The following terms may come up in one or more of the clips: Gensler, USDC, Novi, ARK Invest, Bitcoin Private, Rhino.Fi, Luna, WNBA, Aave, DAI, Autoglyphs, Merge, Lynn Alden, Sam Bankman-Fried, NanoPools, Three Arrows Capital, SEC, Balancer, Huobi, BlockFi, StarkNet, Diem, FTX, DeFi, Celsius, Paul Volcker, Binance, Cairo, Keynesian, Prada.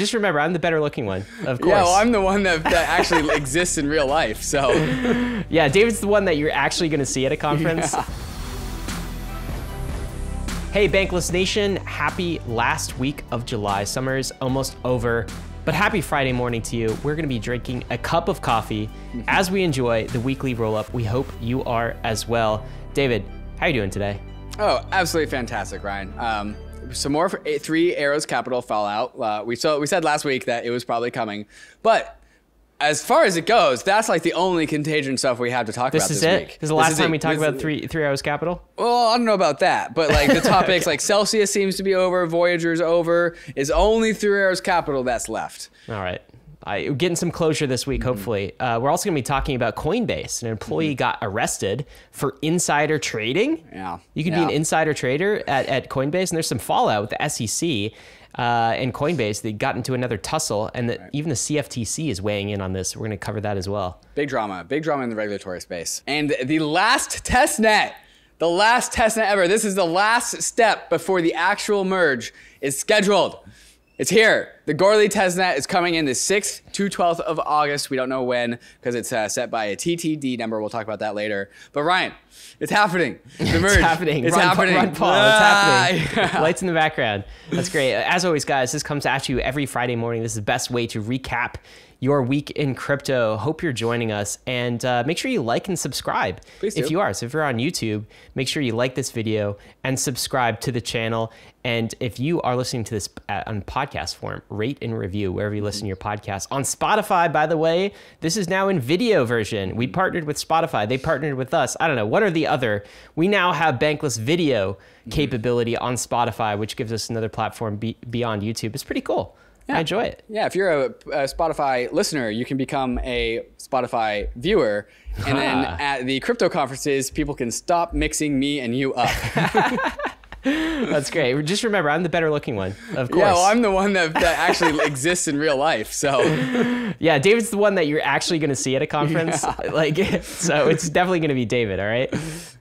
Just remember, I'm the better looking one, of course. Yeah, well, I'm the one that actually exists in real life, so. Yeah, David's the one that you're actually gonna see at a conference. Yeah. Hey, Bankless Nation, happy last week of July. Summer's almost over, but happy Friday morning to you. We're gonna be drinking a cup of coffee as we enjoy the weekly roll-up. We hope you are as well. David, how are you doing today? Oh, absolutely fantastic, Ryan. Some more for Three Arrows Capital fallout. We said last week that it was probably coming, but as far as it goes, that's like the only contagion stuff we have to talk about this week. This is it? This is the last time we talked about Three Arrows Capital? Well, I don't know about that, but like the topics like Celsius seems to be over, Voyager's over, is only Three Arrows Capital that's left. All right. Getting some closure this week, hopefully. We're also going to be talking about Coinbase. An employee got arrested for insider trading. Yeah, you could be an insider trader at Coinbase, and there's some fallout with the SEC and Coinbase. They got into another tussle, and even the CFTC is weighing in on this. We're going to cover that as well. Big drama in the regulatory space. And the last testnet. The last testnet ever. This is the last step before the actual merge is scheduled. It's here. The Görli testnet is coming in the 6th to 12th of August. We don't know when because it's set by a TTD number. We'll talk about that later. But Ryan, it's happening. The merge. It's happening. It's happening. Run, Paul. It's happening. Yeah. Lights in the background. That's great. As always, guys, this comes at you every Friday morning. This is the best way to recap your week in crypto. Hope you're joining us, and make sure you like and subscribe. Please do. If you are. So if you're on YouTube, make sure you like this video and subscribe to the channel. And if you are listening to this on podcast form, rate and review wherever you listen to your podcast. On Spotify, by the way, this is now in video version. We partnered with Spotify. They partnered with us. I don't know, one or the other. We now have Bankless video capability on Spotify, which gives us another platform beyond YouTube. It's pretty cool. Yeah. I enjoy it. Yeah, if you're a Spotify listener, you can become a Spotify viewer. And then at the crypto conferences, people can stop mixing me and you up. That's great. Just remember, I'm the better looking one, of course. Yeah, well, I'm the one that actually exists in real life, so. Yeah, David's the one that you're actually going to see at a conference. Yeah. Like, so it's definitely going to be David, all right?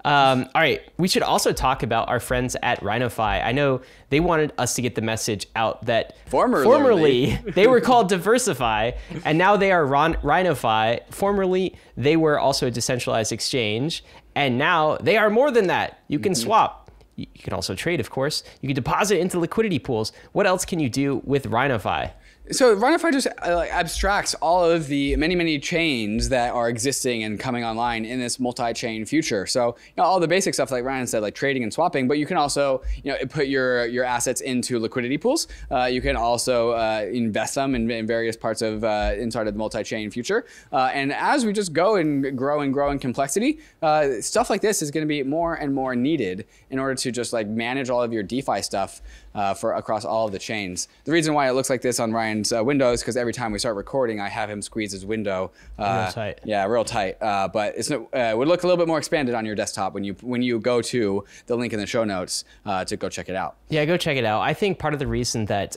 All right, we should also talk about our friends at Rhino.Fi. I know they wanted us to get the message out that formerly they were called Diversify, and now they are Rhino.Fi. Formerly, they were also a decentralized exchange, and now they are more than that. You can swap. You can also trade, of course. You can deposit into liquidity pools. What else can you do with Rhino.Fi? So Rhino.Fi just abstracts all of the many, many chains that are existing and coming online in this multi-chain future. So you know, all the basic stuff, like Ryan said, like trading and swapping, but you can also put your assets into liquidity pools. You can also invest them in various parts of inside of the multi-chain future. And as we just go and grow in complexity, stuff like this is going to be more and more needed in order to just like manage all of your DeFi stuff for across all of the chains. The reason why it looks like this on Ryan's windows because every time we start recording, I have him squeeze his window. Real tight. Yeah, real tight. But it's would look a little bit more expanded on your desktop when you go to the link in the show notes to go check it out. Yeah, go check it out. I think part of the reason that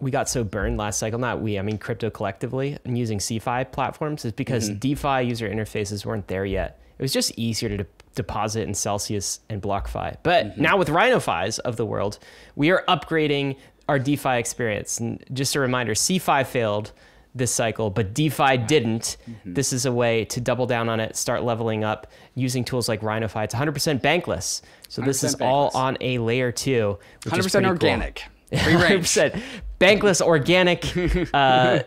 we got so burned last cycle, not we, I mean crypto collectively, and using CeFi platforms is because DeFi user interfaces weren't there yet. It was just easier to deposit in Celsius and BlockFi. But now with Rhino.Fi's of the world, we are upgrading our DeFi experience. And just a reminder, CeFi failed this cycle, but DeFi didn't. This is a way to double down on it, start leveling up using tools like Rhino.Fi. It's 100% bankless. So this is all on a layer 2, which 100% organic. Cool. Free range. 100% bankless organic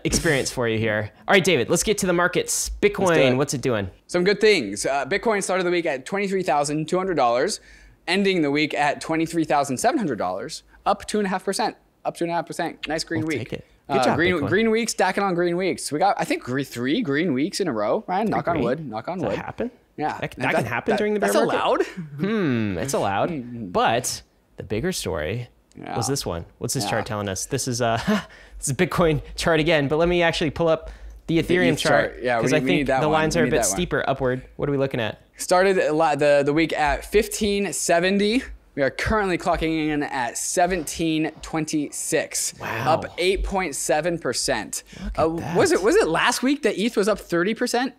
experience for you here. All right, David, let's get to the markets. Bitcoin, what's it doing? Some good things. Bitcoin started the week at $23,200, ending the week at $23,700, up 2.5%. Up 2.5%. Nice green week. Take it. Good job, green week, stacking on green weeks. We got, I think, 3 green weeks in a row. Ryan, knock on wood. Knock on wood. Does that happen? Yeah. That can happen during the bear market? That's allowed? It's allowed. But the bigger story was this one. What's this chart telling us? This is this is a Bitcoin chart again, but let me actually pull up the Ethereum chart, because I think the lines are a bit steeper upward. What are we looking at? Started the week at 1570. We are currently clocking in at 1726, wow. Up 8.7%. Was it last week that ETH was up 30%?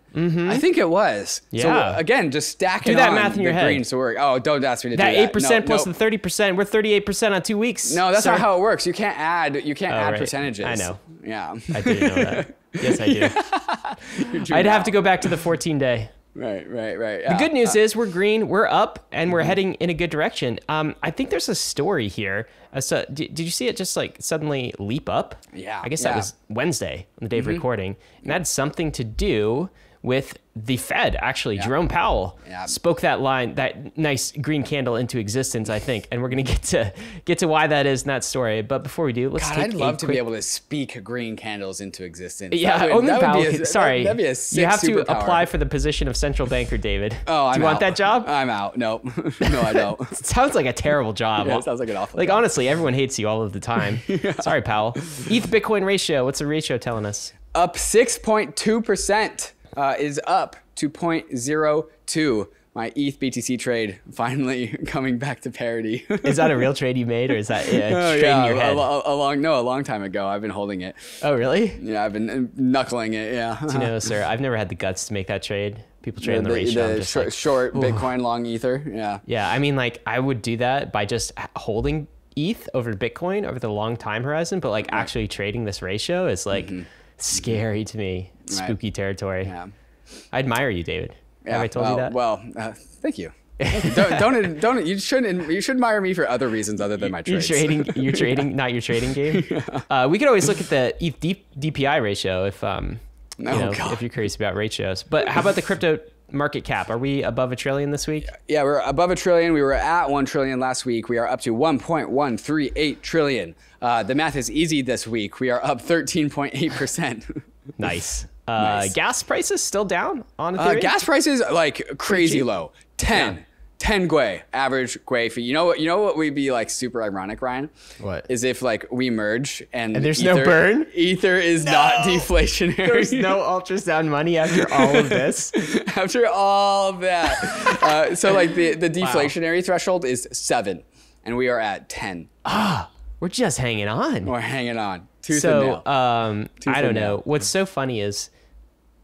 I think it was. Yeah. So again, just stacking on the green. Do that math in your head. So don't ask me to do that. That 8% plus the 30%, we're 38% on 2 weeks. No, that's not how it works. You can't add percentages. I know. Yeah. I didn't know that. Yes, I do. I'd have to go back to the 14-day. Right. Yeah. The good news is we're green, we're up, and we're heading in a good direction. I think there's a story here. So did you see it just like suddenly leap up? Yeah. I guess that was Wednesday, on the day of recording. And that had something to do with the Fed, actually. Jerome Powell spoke that line, that nice green candle into existence, I think. And we're going to get to why that is in that story. But before we do, let's take I'd love to be able to speak green candles into existence. Yeah, only Powell could. Sorry. That'd be a sick superpower. You have to apply for the position of central banker, David. Oh, I'm out. Do you want that job? I'm out. Nope. No, I don't. It sounds like a terrible job. Yeah, it sounds like an awful job. Like, honestly, everyone hates you all of the time. Sorry, Powell. ETH Bitcoin ratio. What's the ratio telling us? Up 6.2%. Is up to 0.02. My ETH BTC trade finally coming back to parity. Is that a real trade you made, or is that trading your head? No, a long time ago. I've been holding it. Oh, really? Yeah, I've been knuckling it. Yeah. Do you know, sir, I've never had the guts to make that trade. People trade on the ratio. The short Bitcoin, long Ether. Yeah. Yeah, I mean, like, I would do that by just holding ETH over Bitcoin over the long time horizon, but like actually trading this ratio is like scary to me. Spooky territory. Yeah. I admire you, David. Yeah, have I told you that? Well, thank you. don't you should admire me for other reasons other than my trades. You're trading, not your trading game. We could always look at the ETH DPI ratio if you're curious about ratios. But how about the crypto market cap? Are we above $1 trillion this week? Yeah, we're above $1 trillion. We were at $1 trillion last week. We are up to 1.138 trillion. The math is easy this week. We are up 13.8%. Nice. Nice. Gas prices still down on Ethereum? Gas prices like crazy low. 10 gwei, average gwei fee. You know what would be like super ironic, Ryan? What? Is if like we merge and there's ether, no burn? Ether is not deflationary. There's no ultrasound money after all of this. After all that. So like the deflationary threshold is 7 and we are at 10. Ah, we're just hanging on. We're hanging on. So I don't know. What's so funny is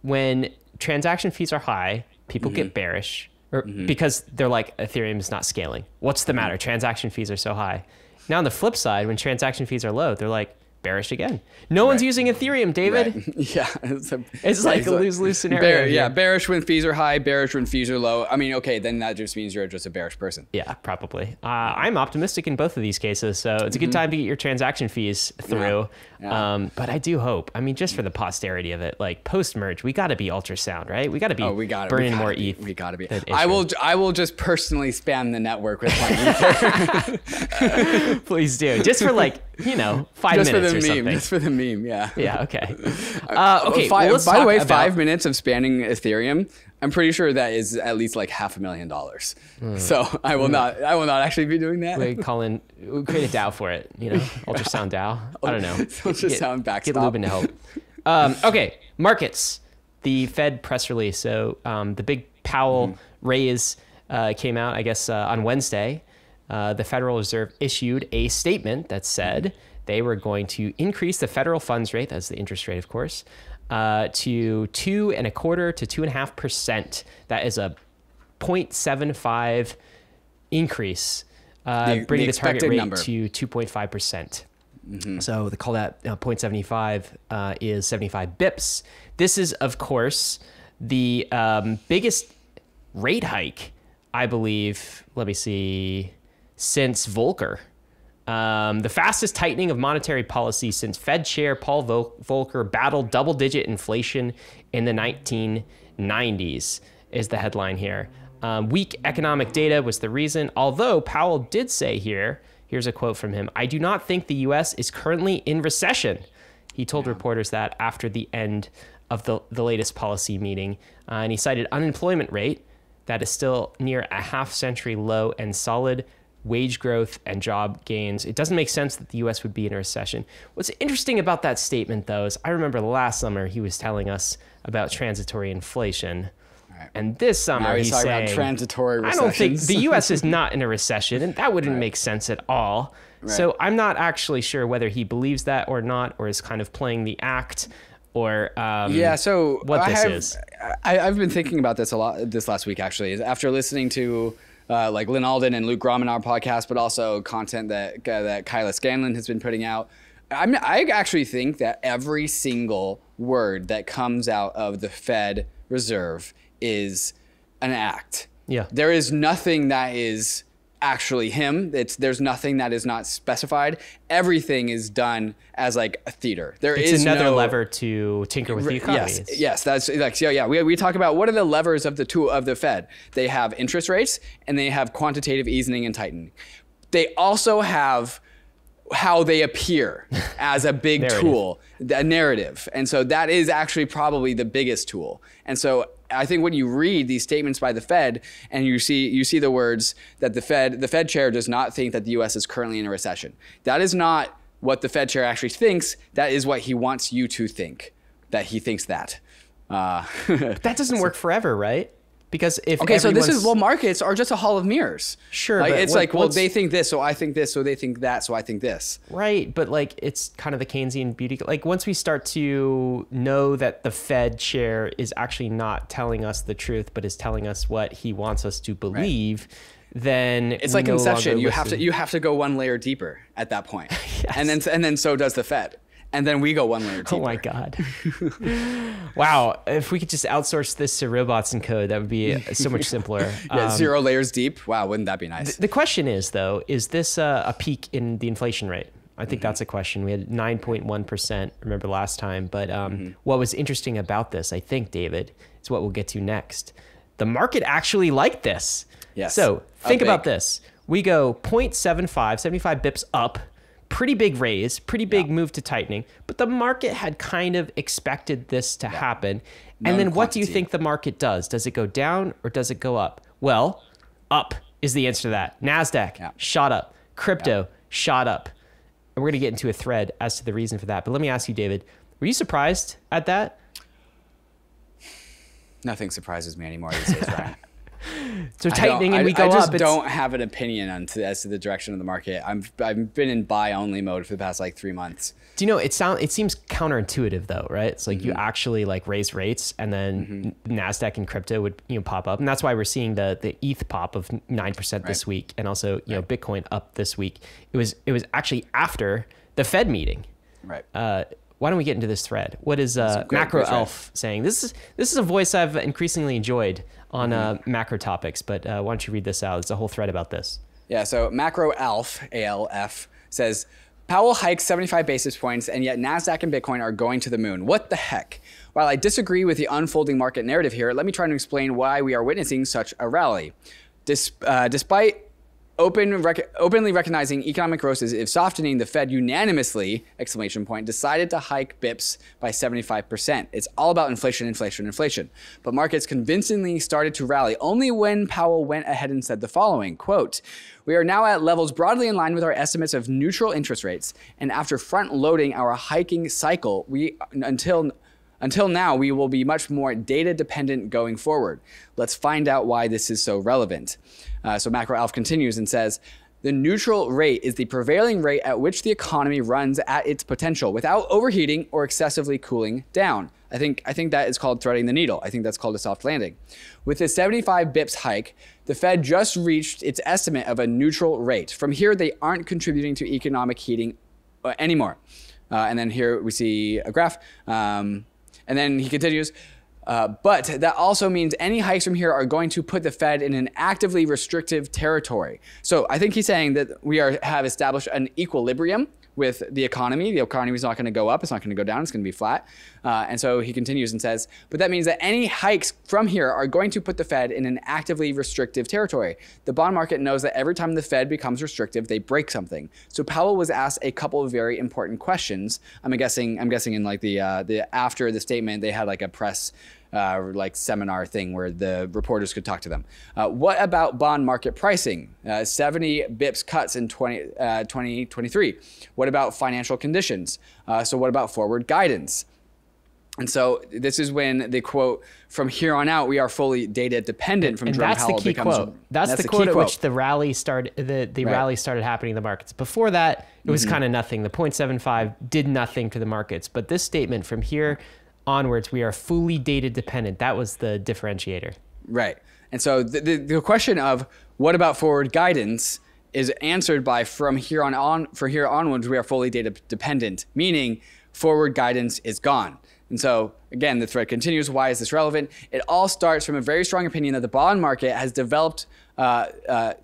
when transaction fees are high, people get bearish or because they're like, Ethereum is not scaling. What's the matter? Transaction fees are so high. Now on the flip side, when transaction fees are low, they're like bearish again. No one's using Ethereum, David. Right. Yeah. It's like a lose-lose scenario. Bearish when fees are high, bearish when fees are low. I mean, okay, then that just means you're just a bearish person. Yeah, probably. I'm optimistic in both of these cases, so it's a good time to get your transaction fees through. Yeah. But I do hope, I mean, just for the posterity of it, like post-merge, we got to be ultrasound, right? We got to be burning more ETH. We got to be. I will just personally spam the network with my ether. Please do. Just for like, you know, five minutes. Just for the meme, yeah. Yeah, okay. Okay. By the way, 5 minutes of spanning Ethereum, I'm pretty sure that is at least like $500,000. So I will not actually be doing that. We call in, we create a DAO for it, you know, ultrasound DAO. I don't know. Ultrasound backstop. Get Lubin to help. Okay, markets. The Fed press release. So the big Powell raise came out, I guess, on Wednesday. The Federal Reserve issued a statement that said they were going to increase the federal funds rate, that's the interest rate, of course, to 2.25% to 2.5%. That is a 0.75 increase, bringing the target rate to 2.5%. So they call that 0.75 is 75 bips. This is, of course, the biggest rate hike, I believe, let me see, since Volcker. The fastest tightening of monetary policy since Fed Chair Paul Volcker battled double-digit inflation in the 1990s is the headline here. Weak economic data was the reason, although Powell did say here, here's a quote from him, "I do not think the U.S. is currently in recession." He told reporters that after the end of the latest policy meeting, and he cited unemployment rate that is still near a half-century low and solid wage growth and job gains. It doesn't make sense that the U.S. would be in a recession. What's interesting about that statement, though, is I remember last summer he was telling us about transitory inflation. And this summer he's saying, about transitory recessions. I don't think the U.S. is not in a recession, and that wouldn't make sense at all. So I'm not actually sure whether he believes that or not, or is kind of playing the act, or so what this is. I've been thinking about this a lot this last week, actually, after listening to like Lynn Alden and Luke Grominard podcast, but also content that Kyla Scanlon has been putting out. I actually think that every single word that comes out of the Fed Reserve is an act. Yeah. There is nothing that is actually him. There's nothing that is not specified. Everything is done as like a theater. It's another lever to tinker with the economy. Yes, yes, that's like, yeah. We talk about what are the levers of the Fed. They have interest rates and they have quantitative easing and tightening. They also have how they appear as a big tool, the narrative. And so that is actually probably the biggest tool. And so I think when you read these statements by the Fed and you see the words that the Fed chair does not think that the US is currently in a recession. That is not what the Fed chair actually thinks. That is what he wants you to think, that he thinks that. But that doesn't work forever, right? Because if well, markets are just a hall of mirrors. Sure. Like, it's like, well, they think this, so I think this, so they think that, so I think this. Right. But like, it's kind of the Keynesian beauty. Like, once we start to know that the Fed chair is actually not telling us the truth, but is telling us what he wants us to believe, then it's like Inception. You have to go one layer deeper at that point. Yes. And then so does the Fed. And then we go one layer deeper. Oh my God. Wow. If we could just outsource this to robots and code, that would be so much simpler. Yeah, 0 layers deep. Wow. Wouldn't that be nice? The question is though, is this a peak in the inflation rate? I think that's a question. We had 9.1%, remember last time, but what was interesting about this, I think, David, is what we'll get to next. The market actually liked this. Yes. So think about this. We go 0.75, 75 bips up. Pretty big raise, pretty big move to tightening, but the market had kind of expected this to happen. And then what do you think the market does? Does it go down or does it go up? Well, up is the answer to that. NASDAQ shot up, crypto shot up. And we're gonna get into a thread as to the reason for that. But let me ask you, David, were you surprised at that? Nothing surprises me anymore these days, Ryan. So tightening and we go up. I just don't have an opinion as to the direction of the market. I've been in buy only mode for the past like 3 months. Do you know, it seems counterintuitive though, right? It's like you actually like raise rates and then NASDAQ and crypto would pop up. And that's why we're seeing the ETH pop of 9% this week. And also, you know, Bitcoin up this week. It was actually after the Fed meeting. Right. Why don't we get into this thread? What is Macro Elf saying? This is a voice I've increasingly enjoyed on macro topics, but why don't you read this out? It's a whole thread about this. Yeah, so Macro Elf, A-L-F, says, Powell hikes 75 basis points and yet NASDAQ and Bitcoin are going to the moon. What the heck? While I disagree with the unfolding market narrative here, let me try to explain why we are witnessing such a rally. Despite openly recognizing economic grosses, if softening, the Fed unanimously, decided to hike bips by 75%. It's all about inflation, inflation, inflation. But markets convincingly started to rally only when Powell went ahead and said the following, quote, "We are now at levels broadly in line with our estimates of neutral interest rates. And after front loading our hiking cycle, until now, we will be much more data dependent going forward. Let's find out why this is so relevant." So Macro Elf continues and says, the neutral rate is the prevailing rate at which the economy runs at its potential without overheating or excessively cooling down. I think that is called threading the needle. I think that's called a soft landing. With the 75 bips hike, the Fed just reached its estimate of a neutral rate. From here, they aren't contributing to economic heating anymore. And then here we see a graph. And then he continues, but that also means any hikes from here are going to put the Fed in an actively restrictive territory. So I think he's saying that we have established an equilibrium with the economy. The economy is not going to go up. It's not going to go down. It's going to be flat. And so he continues and says, but that means that any hikes from here are going to put the Fed in an actively restrictive territory. The bond market knows that every time the Fed becomes restrictive, they break something. So Powell was asked a couple of very important questions. I'm guessing in like the after the statement, they had like a press like seminar thing where the reporters could talk to them. What about bond market pricing? 70 bips cuts in 2023. What about financial conditions? So what about forward guidance? And so this is when they quote, from here on out, we are fully data dependent from Jerome Powell. That's the key quote. That's the quote at which the rally started, the rally started happening in the markets. Before that, it was kind of nothing. The 0.75 did nothing to the markets. But this statement, from here onwards, we are fully data dependent. That was the differentiator. Right. And so the question of what about forward guidance is answered by from here onwards, we are fully data dependent, meaning forward guidance is gone. And so again, the thread continues. Why is this relevant? It all starts from a very strong opinion that the bond market has developed, about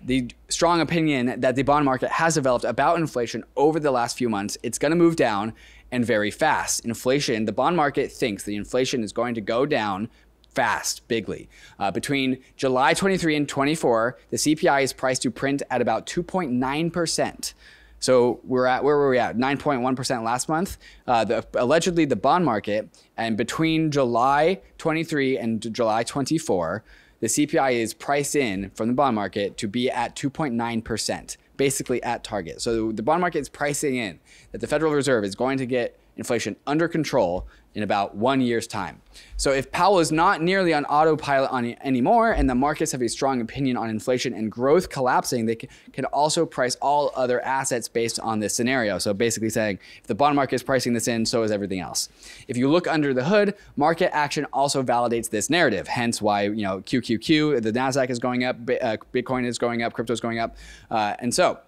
inflation over the last few months. It's going to move down and very fast. Inflation, the bond market thinks the inflation is going to go down fast, bigly. Between July 23 and 24, the CPI is priced to print at about 2.9%. So we're at, where were we at? 9.1% last month. Allegedly, the bond market, and between July 23 and July 24, the CPI is priced in from the bond market to be at 2.9%, basically at target. So the bond market is pricing in that the Federal Reserve is going to get inflation under control in about 1 year's time. So if Powell is not nearly on autopilot anymore, and the markets have a strong opinion on inflation and growth collapsing, they can also price all other assets based on this scenario. So basically saying, if the bond market is pricing this in, so is everything else. If you look under the hood, market action also validates this narrative, hence why, you know, QQQ, the NASDAQ is going up, Bitcoin is going up, crypto is going up, and so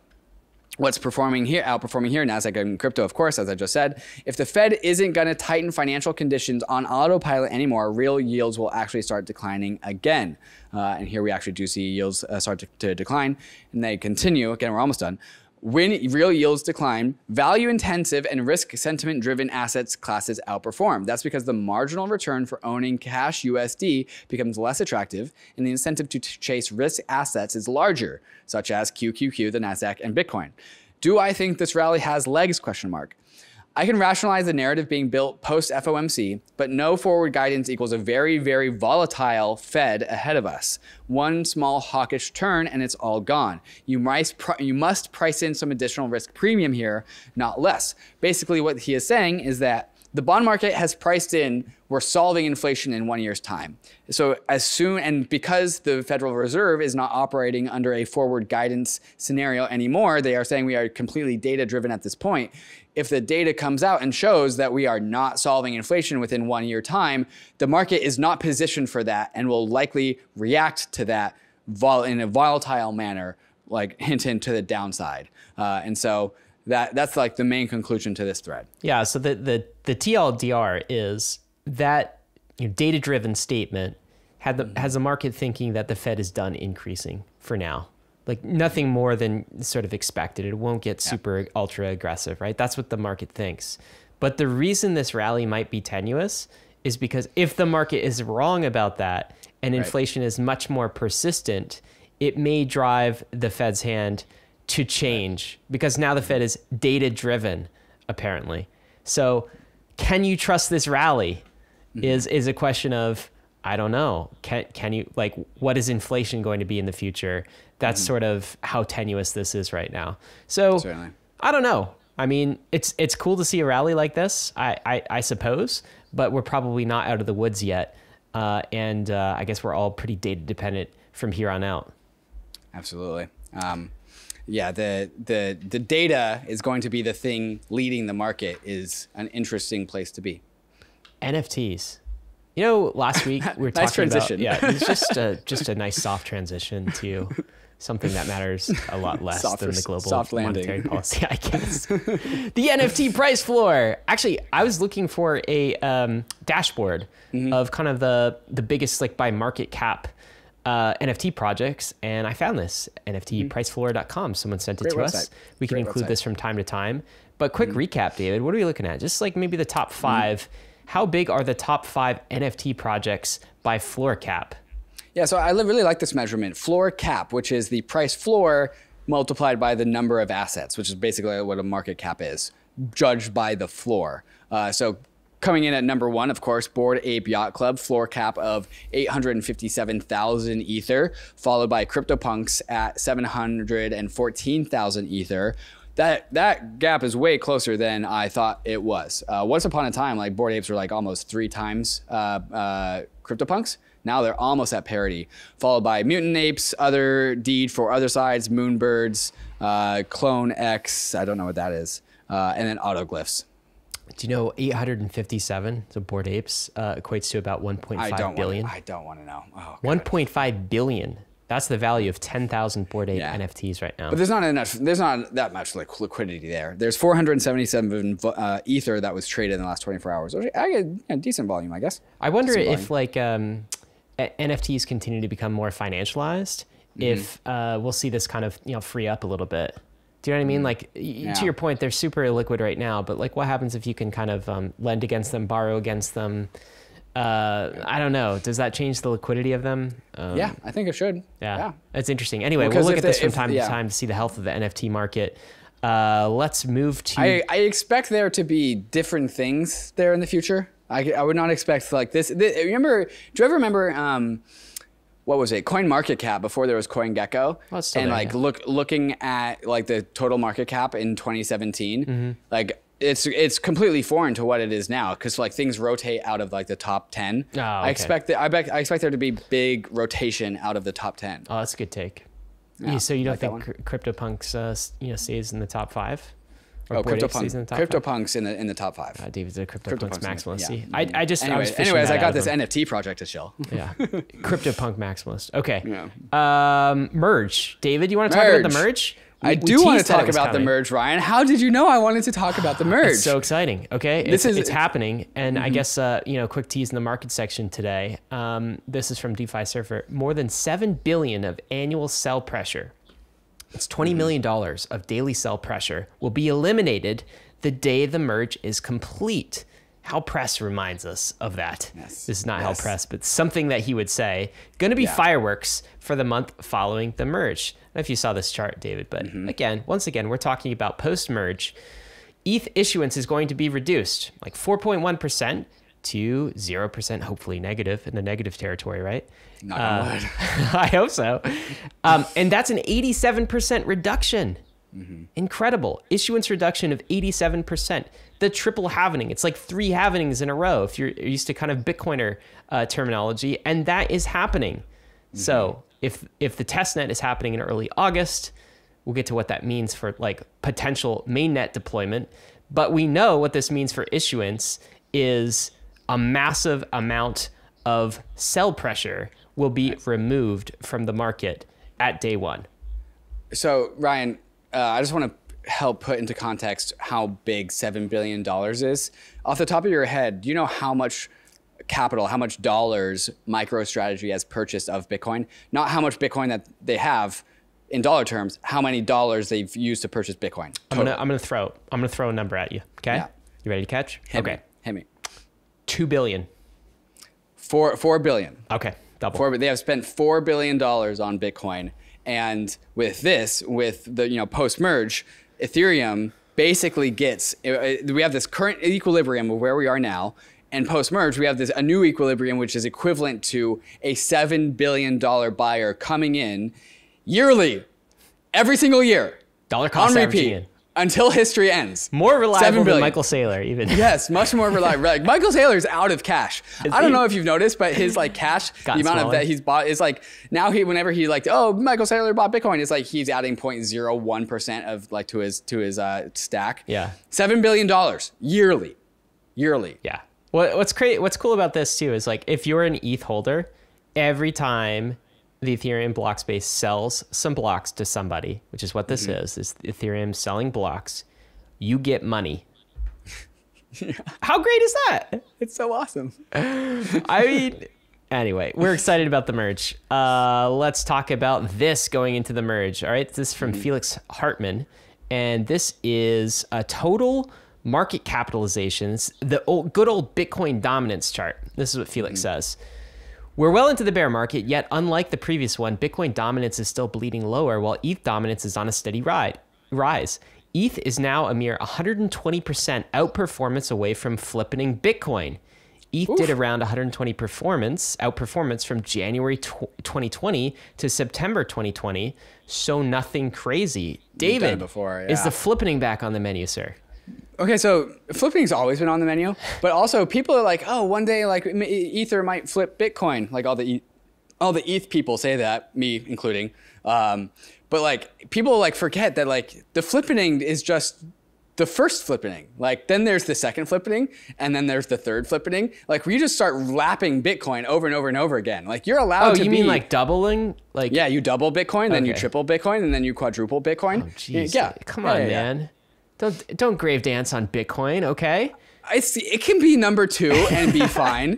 what's performing here, outperforming here, NASDAQ and crypto, of course, as I just said. If the Fed isn't going to tighten financial conditions on autopilot anymore, real yields will actually start declining again. And here we actually do see yields start to decline, and they continue. Again, we're almost done. When real yields decline, value-intensive and risk sentiment-driven assets classes outperform. That's because the marginal return for owning cash USD becomes less attractive, and the incentive to chase risk assets is larger, such as QQQ, the NASDAQ, and Bitcoin. Do I think this rally has legs? Question mark. I can rationalize the narrative being built post-FOMC, but no forward guidance equals a very, very volatile Fed ahead of us. One small hawkish turn and it's all gone. You must price in some additional risk premium here, not less. Basically what he is saying is that the bond market has priced in, we're solving inflation in 1 year's time. So as soon, and because the Federal Reserve is not operating under a forward guidance scenario anymore, they are saying we are completely data driven at this point. If the data comes out and shows that we are not solving inflation within 1 year time, the market is not positioned for that and will likely react to that in a volatile manner, like hint into the downside. And so that's like the main conclusion to this thread. Yeah, so the TLDR is that data-driven statement has the market thinking that the Fed is done increasing for now. Like nothing more than sort of expected. It won't get super ultra aggressive, right? That's what the market thinks. But the reason this rally might be tenuous is because if the market is wrong about that and inflation is much more persistent, it may drive the Fed's hand to change, because now the Fed is data driven, apparently. So can you trust this rally is a question of, I don't know, can you, like, what is inflation going to be in the future? That's sort of how tenuous this is right now. So certainly. I don't know. I mean, it's cool to see a rally like this, I suppose, but we're probably not out of the woods yet. And I guess we're all pretty data dependent from here on out. Absolutely. Yeah, the data is going to be the thing leading the market is an interesting place to be. NFTs. You know, last week we were nice talking transition. About... Yeah, it's just a nice soft transition to something that matters a lot less than the global monetary policy, I guess. The NFT price floor. Actually, I was looking for a dashboard of kind of the biggest, like, by market cap NFT projects, and I found this NFTpricefloor.com. Someone sent it to us. We can include this from time to time. But quick recap, David, what are we looking at? Just like maybe the top five. How big are the top five NFT projects by floor cap? Yeah, so I really like this measurement, floor cap, which is the price floor multiplied by the number of assets, which is basically what a market cap is, judged by the floor. So coming in at number one, of course, Bored Ape Yacht Club, floor cap of 857,000 Ether, followed by CryptoPunks at 714,000 Ether. That gap is way closer than I thought it was. Once upon a time, like, Bored Apes were like almost 3 times CryptoPunks. Now they're almost at parity, followed by Mutant Apes, Other Deed for Other Sides, Moonbirds, Clone X, I don't know what that is, and then Autoglyphs. Do you know 857, so Bored Apes, equates to about 1.5 billion? I don't want to know. Oh, 1.5 billion That's the value of 10,000 Bored Ape NFTs right now. But there's not enough. There's not that much like liquidity there. There's 477 ether that was traded in the last 24 hours. I get a decent volume, I guess. I wonder if like NFTs continue to become more financialized, if we'll see this kind of free up a little bit. Do you know what I mean? Like to your point, they're super illiquid right now. But like, what happens if you can kind of lend against them, borrow against them? I don't know. Does that change the liquidity of them? Yeah, I think it should. Yeah, that's interesting. Anyway, we'll look at this from time to time to see the health of the NFT market. Let's move to... I expect there to be different things there in the future. I would not expect like this. Remember, do you ever remember... what was it? Coin Market Cap before there was CoinGecko, and like looking at like the total market cap in 2017, like it's completely foreign to what it is now because like things rotate out of like the top 10. Oh, okay. I expect there to be big rotation out of the top 10. Oh, that's a good take. Yeah, so you don't like think CryptoPunks stays in the top 5? Oh, CryptoPunks in the top 5. David's a CryptoPunks maximalist. Yeah. I just anyways, I got this NFT project to chill. Yeah, CryptoPunk maximalist. Okay. Yeah. Merge. David, you want to talk about the merge? I do want to talk about the merge, Ryan. How did you know I wanted to talk about the merge? It's so exciting. Okay, it's happening, and I guess quick tease in the market section today. This is from DeFi Surfer. More than $7 billion of annual sell pressure. It's $20 million of daily sell pressure will be eliminated the day the merge is complete. Hal Press reminds us of that. Yes. This is not Hal Press, but something that he would say. Going to be fireworks for the month following the merge. I don't know if you saw this chart, David, but once again, we're talking about post-merge. ETH issuance is going to be reduced, like 4.1% to 0%, hopefully negative, in the negative territory, right? Not gonna I hope so. And that's an 87% reduction. Incredible. Issuance reduction of 87%. The triple halvening. It's like 3 halvenings in a row if you're used to kind of Bitcoiner terminology. And that is happening. So if the testnet is happening in early August, we'll get to what that means for like potential mainnet deployment. But we know what this means for issuance is a massive amount of sell pressure will be removed from the market at day one. So Ryan, I just want to help put into context how big $7 billion is. Off the top of your head, do you know how much capital, how much dollars MicroStrategy has purchased of Bitcoin? Not how much Bitcoin that they have in dollar terms, how many dollars they've used to purchase Bitcoin. I'm gonna throw a number at you, okay? Yeah. You ready to catch? Hit me. $2 billion. $4 billion. Okay, double. They have spent $4 billion on Bitcoin. And with this, with the post-merge, Ethereum basically gets, we have this current equilibrium of where we are now. And post-merge, we have this a new equilibrium, which is equivalent to a $7 billion buyer coming in yearly, every single year. Dollar cost averaging. Until history ends. More reliable than Michael Saylor, even. Yes, much more reliable. Like, Michael Saylor's out of cash. I don't know if you've noticed, but his like cash, the amount of that he's bought is like, now he, whenever he like, oh, Michael Saylor bought Bitcoin, it's like he's adding 0.01% of like to his stack. Yeah. $7 billion yearly, Yeah. What's crazy? What's cool about this too is like if you're an ETH holder, every time the Ethereum block space sells some blocks to somebody, which is what this is Ethereum selling blocks, you get money. How great is that? It's so awesome. I mean, anyway, we're excited about the merge. Let's talk about this going into the merge. All right, this is from Felix Hartman, and this is a total market capitalizations, the good old Bitcoin dominance chart. This is what Felix says. We're well into the bear market, yet unlike the previous one, Bitcoin dominance is still bleeding lower while ETH dominance is on a steady rise. ETH is now a mere 120% outperformance away from flippening Bitcoin. ETH did around 120 outperformance from January 2020 to September 2020, so nothing crazy. David, is the flippening back on the menu, sir? Okay, so flipping's always been on the menu, but also people are like, oh, one day like Ether might flip Bitcoin. Like all the ETH people say that, me including. But like people like forget that like the flippening is just the first flippening, like then there's the second flippening, and then there's the third flippening. Like we just start lapping Bitcoin over and over and over again. Like you're allowed to be. Oh, you mean like doubling? Like yeah, you double Bitcoin, then you triple Bitcoin, and then you quadruple Bitcoin. Oh, geez. Yeah, come on, man. Yeah. Don't grave dance on Bitcoin, okay? I see. It can be number two and be fine.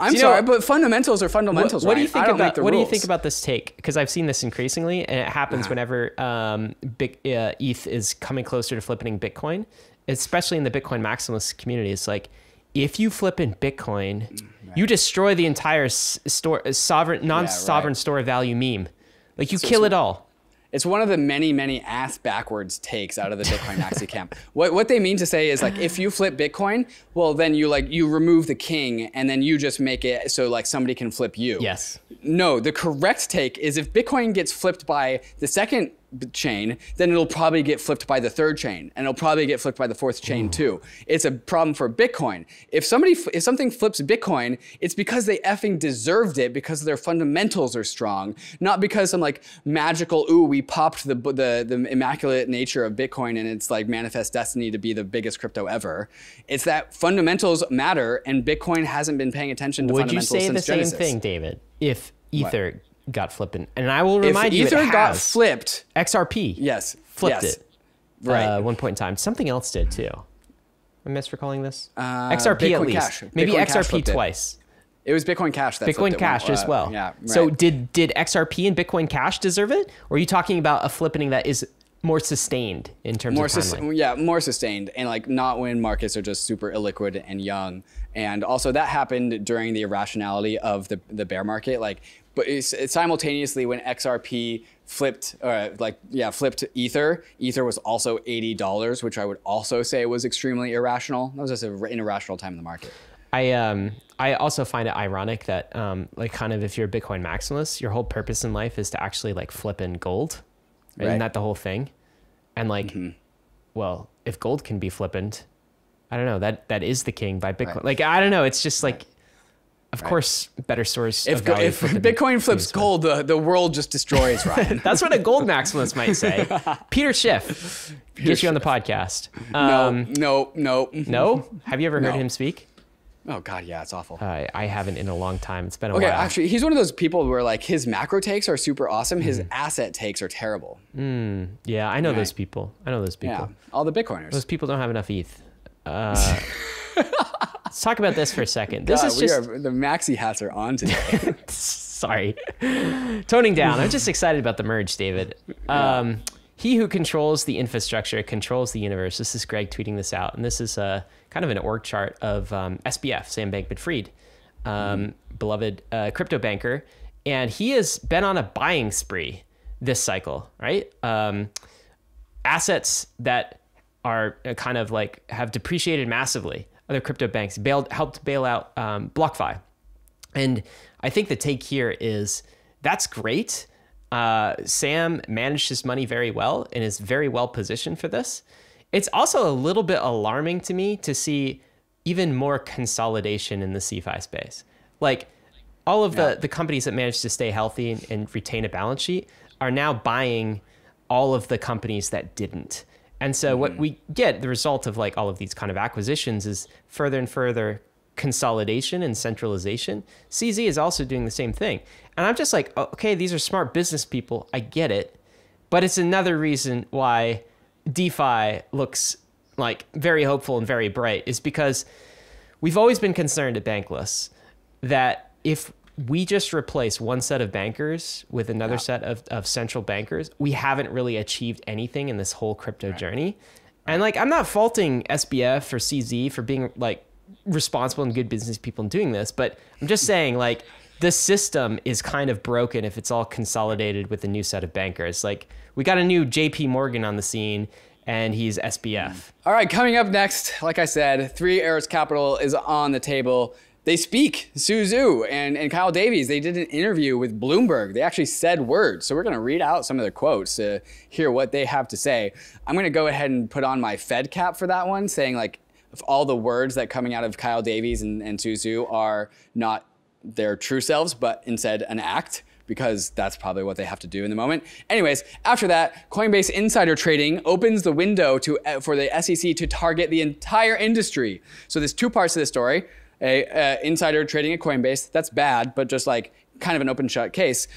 I'm sorry, but fundamentals are fundamentals. What do you think about this take? Because I've seen this increasingly, and it happens whenever ETH is coming closer to flipping Bitcoin, especially in the Bitcoin maximalist community. It's like if you flip in Bitcoin, you destroy the entire non-sovereign store of value meme. Like you kill it all. It's one of the many, many ass backwards takes out of the Bitcoin maxi camp. What they mean to say is like, if you flip Bitcoin, well then you like, you remove the king and then you just make it so like somebody can flip you. Yes. No, the correct take is if Bitcoin gets flipped by the second chain, then it'll probably get flipped by the third chain, and it'll probably get flipped by the fourth chain too. It's a problem for Bitcoin. If something flips Bitcoin, it's because they effing deserved it because their fundamentals are strong, not because some like magical, ooh, we popped the immaculate nature of Bitcoin and it's like manifest destiny to be the biggest crypto ever. It's that fundamentals matter, and Bitcoin hasn't been paying attention to fundamentals since Genesis. Would you say the same thing, David, if Ether got flippant? And I will remind you, Ether got flipped. XRP. Yes. Flipped it. Right. One point in time. Something else did too. Am I misrecalling this? XRP at least. Maybe XRP twice. It was Bitcoin Cash that flipped it. Bitcoin Cash as well. Yeah, right. So did XRP and Bitcoin Cash deserve it? Or are you talking about a flippening that is more sustained in terms of timeline? Yeah, more sustained, and like not when markets are just super illiquid and young. And also that happened during the irrationality of the bear market. Like, but it's simultaneously when XRP flipped, flipped Ether. Ether was also $80, which I would also say was extremely irrational. That was just an irrational time in the market. I also find it ironic that like kind of if you're a Bitcoin maximalist, your whole purpose in life is to actually like flip in gold. Right. Isn't that the whole thing? And like, well, if gold can be flippant, I don't know, that is the king by Bitcoin. Right. Like, I don't know. It's just like, of course, better source. If Bitcoin flips gold, the world just destroys, Ryan. That's what a gold maximalist might say. Peter Schiff, get you on the podcast. No. Have you ever heard him speak? Oh God, yeah, it's awful. I haven't in a long time. It's been a while. Actually, he's one of those people where like his macro takes are super awesome. His asset takes are terrible. Yeah, I know those people. Yeah, all the Bitcoiners. Those people don't have enough ETH. Let's talk about this for a second. God, this is the maxi hats are on today. Sorry, toning down. I'm just excited about the merge, David. He who controls the infrastructure controls the universe. This is Greg tweeting this out. And this is a kind of an org chart of SBF, Sam Bankman-Fried, beloved crypto banker. And he has been on a buying spree this cycle, right? Assets that are kind of like have depreciated massively. Other crypto banks helped bail out BlockFi. And I think the take here is that's great. Sam managed his money very well and is very well positioned for this. It's also a little bit alarming to me to see even more consolidation in the CeFi space. Like all of the companies that managed to stay healthy and retain a balance sheet are now buying all of the companies that didn't. And so what we get, the result of like all of these kind of acquisitions, is further and further consolidation and centralization. CZ is also doing the same thing. And I'm just like, okay, these are smart business people. I get it. But it's another reason why DeFi looks like very hopeful and very bright, is because we've always been concerned at Bankless that if we just replace one set of bankers with another set of central bankers, we haven't really achieved anything in this whole crypto journey. And like, I'm not faulting SBF or CZ for being like responsible and good business people in doing this, but I'm just saying like the system is kind of broken if it's all consolidated with a new set of bankers. Like we got a new JP Morgan on the scene and he's SBF. All right, coming up next, like I said, Three Arrows Capital is on the table. They speak, Suzu and Kyle Davies, they did an interview with Bloomberg. They actually said words. So we're gonna read out some of their quotes to hear what they have to say. I'm gonna go ahead and put on my Fed cap for that one, saying like, if all the words that coming out of Kyle Davies and Suzu are not their true selves, but instead an act, because that's probably what they have to do in the moment. Anyways, after that, Coinbase insider trading opens the window for the SEC to target the entire industry. So there's two parts to this story. Insider trading at Coinbase, that's bad, but just like kind of an open shut case.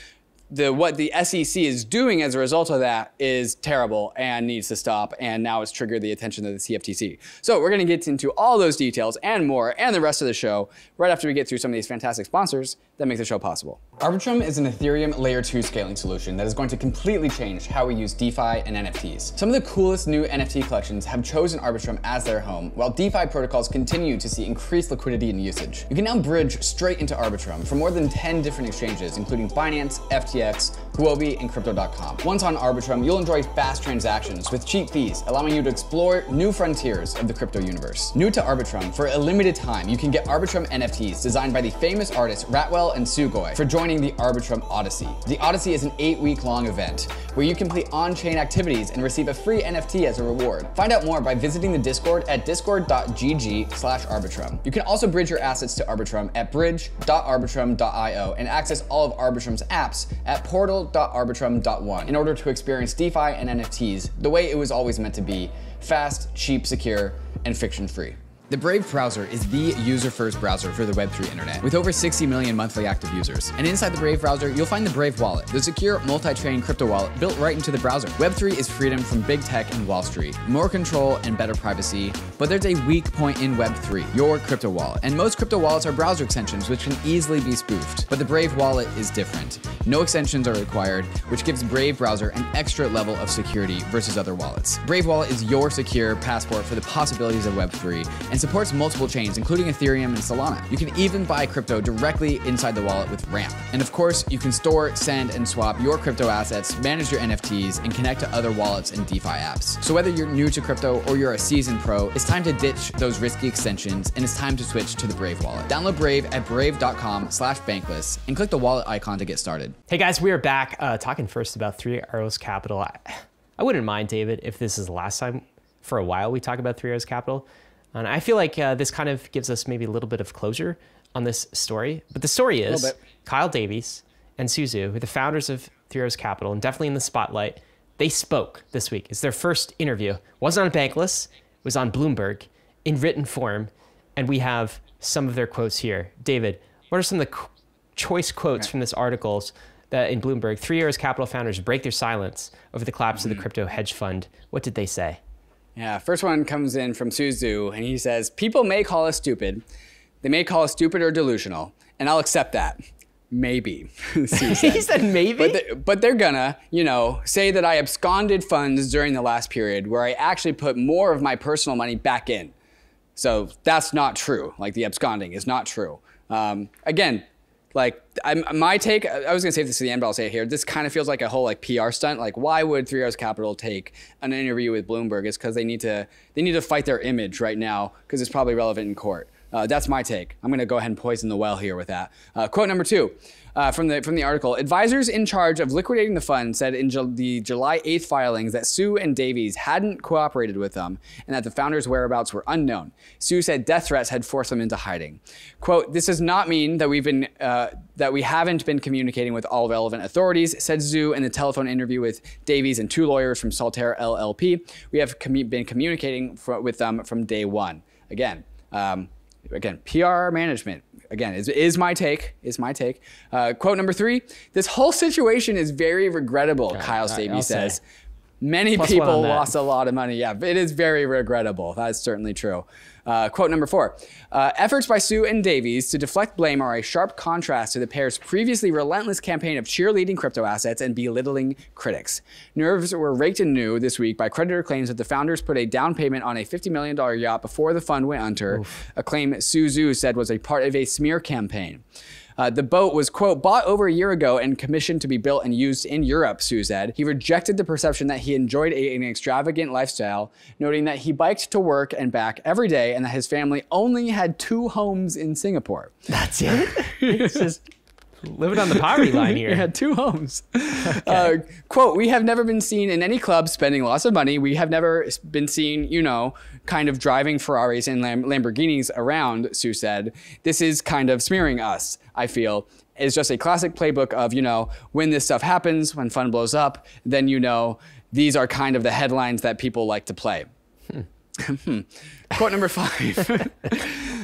What the SEC is doing as a result of that is terrible and needs to stop, and now it's triggered the attention of the CFTC. So we're going to get into all those details and more and the rest of the show right after we get through some of these fantastic sponsors that make the show possible. Arbitrum is an Ethereum layer 2 scaling solution that is going to completely change how we use DeFi and NFTs. Some of the coolest new NFT collections have chosen Arbitrum as their home, while DeFi protocols continue to see increased liquidity and usage. You can now bridge straight into Arbitrum from more than 10 different exchanges, including Binance, FTX, Huobi, and Crypto.com. Once on Arbitrum, you'll enjoy fast transactions with cheap fees, allowing you to explore new frontiers of the crypto universe. New to Arbitrum, for a limited time, you can get Arbitrum NFTs designed by the famous artists Ratwell and Sugoi for joining the Arbitrum Odyssey. The Odyssey is an 8-week-long event where you complete on-chain activities and receive a free NFT as a reward. Find out more by visiting the Discord at discord.gg/Arbitrum. You can also bridge your assets to Arbitrum at bridge.arbitrum.io and access all of Arbitrum's apps at portal.arbitrum.one in order to experience DeFi and NFTs the way it was always meant to be: fast, cheap, secure, and friction-free. The Brave browser is the user-first browser for the Web3 internet, with over 60 million monthly active users. And inside the Brave browser, you'll find the Brave wallet, the secure multi-chain crypto wallet built right into the browser. Web3 is freedom from big tech and Wall Street, more control and better privacy, but there's a weak point in Web3, your crypto wallet. And most crypto wallets are browser extensions, which can easily be spoofed. But the Brave wallet is different. No extensions are required, which gives Brave browser an extra level of security versus other wallets. Brave wallet is your secure passport for the possibilities of Web3, and supports multiple chains, including Ethereum and Solana. You can even buy crypto directly inside the wallet with Ramp. And of course, you can store, send, and swap your crypto assets, manage your NFTs, and connect to other wallets and DeFi apps. So whether you're new to crypto or you're a seasoned pro, it's time to ditch those risky extensions, and it's time to switch to the Brave wallet. Download Brave at brave.com/bankless and click the wallet icon to get started. Hey guys, we are back talking first about Three Arrows Capital. I wouldn't mind, David, if this is the last time for a while we talk about Three Arrows Capital. And I feel like this kind of gives us maybe a little bit of closure on this story. But the story is Kyle Davies and Suzu, who are the founders of Three Arrows Capital and definitely in the spotlight, they spoke this week. It's their first interview. It wasn't on Bankless, it was on Bloomberg in written form. And we have some of their quotes here. David, what are some of the choice quotes from this article that in Bloomberg? Three Arrows Capital founders break their silence over the collapse of the crypto hedge fund. What did they say? Yeah, first one comes in from Suzu, and he says, "People may call us stupid. They may call us stupid or delusional, and I'll accept that. Maybe." He said maybe? But they're gonna, you know, say that I absconded funds during the last period where I actually put more of my personal money back in. So that's not true. Like, the absconding is not true. Again, like, my take, I was gonna save this to the end, but I'll say it here. This kind of feels like a whole like PR stunt. Like, why would Three Arrows Capital take an interview with Bloomberg? It's because they need to fight their image right now because it's probably relevant in court. That's my take. I'm gonna go ahead and poison the well here with that. Quote number two from the article: "Advisors in charge of liquidating the fund said in the July 8th filings that Sue and Davies hadn't cooperated with them and that the founders' whereabouts were unknown. Sue said death threats had forced them into hiding. Quote, this does not mean that we haven't been communicating with all relevant authorities, said Sue in the telephone interview with Davies and two lawyers from Solterra LLP. We have been communicating with them from day one." Again, PR management. Again, is my take, is my take. Quote number three: "This whole situation is very regrettable," Kyle Davies says. "Many people lost a lot of money." Yeah, it is very regrettable. That's certainly true. Quote number four: "Efforts by Sue and Davies to deflect blame are a sharp contrast to the pair's previously relentless campaign of cheerleading crypto assets and belittling critics. Nerves were raked anew this week by creditor claims that the founders put a down payment on a $50 million yacht before the fund went under, a claim Suzu said was a part of a smear campaign. The boat was, quote, bought over a year ago and commissioned to be built and used in Europe," Sue said. He rejected the perception that he enjoyed an extravagant lifestyle, noting that he biked to work and back every day and that his family only had 2 homes in Singapore. That's it? It's just Living on the poverty line here. You had two homes. Okay. Quote, we have never been seen in any club spending lots of money. We have never been seen, you know, kind of driving Ferraris and Lamborghinis around, Sue said. This is kind of smearing us, I feel. It's just a classic playbook of, you know, when this stuff happens, when fun blows up, then, you know, these are kind of the headlines that people like to play. Quote number 5.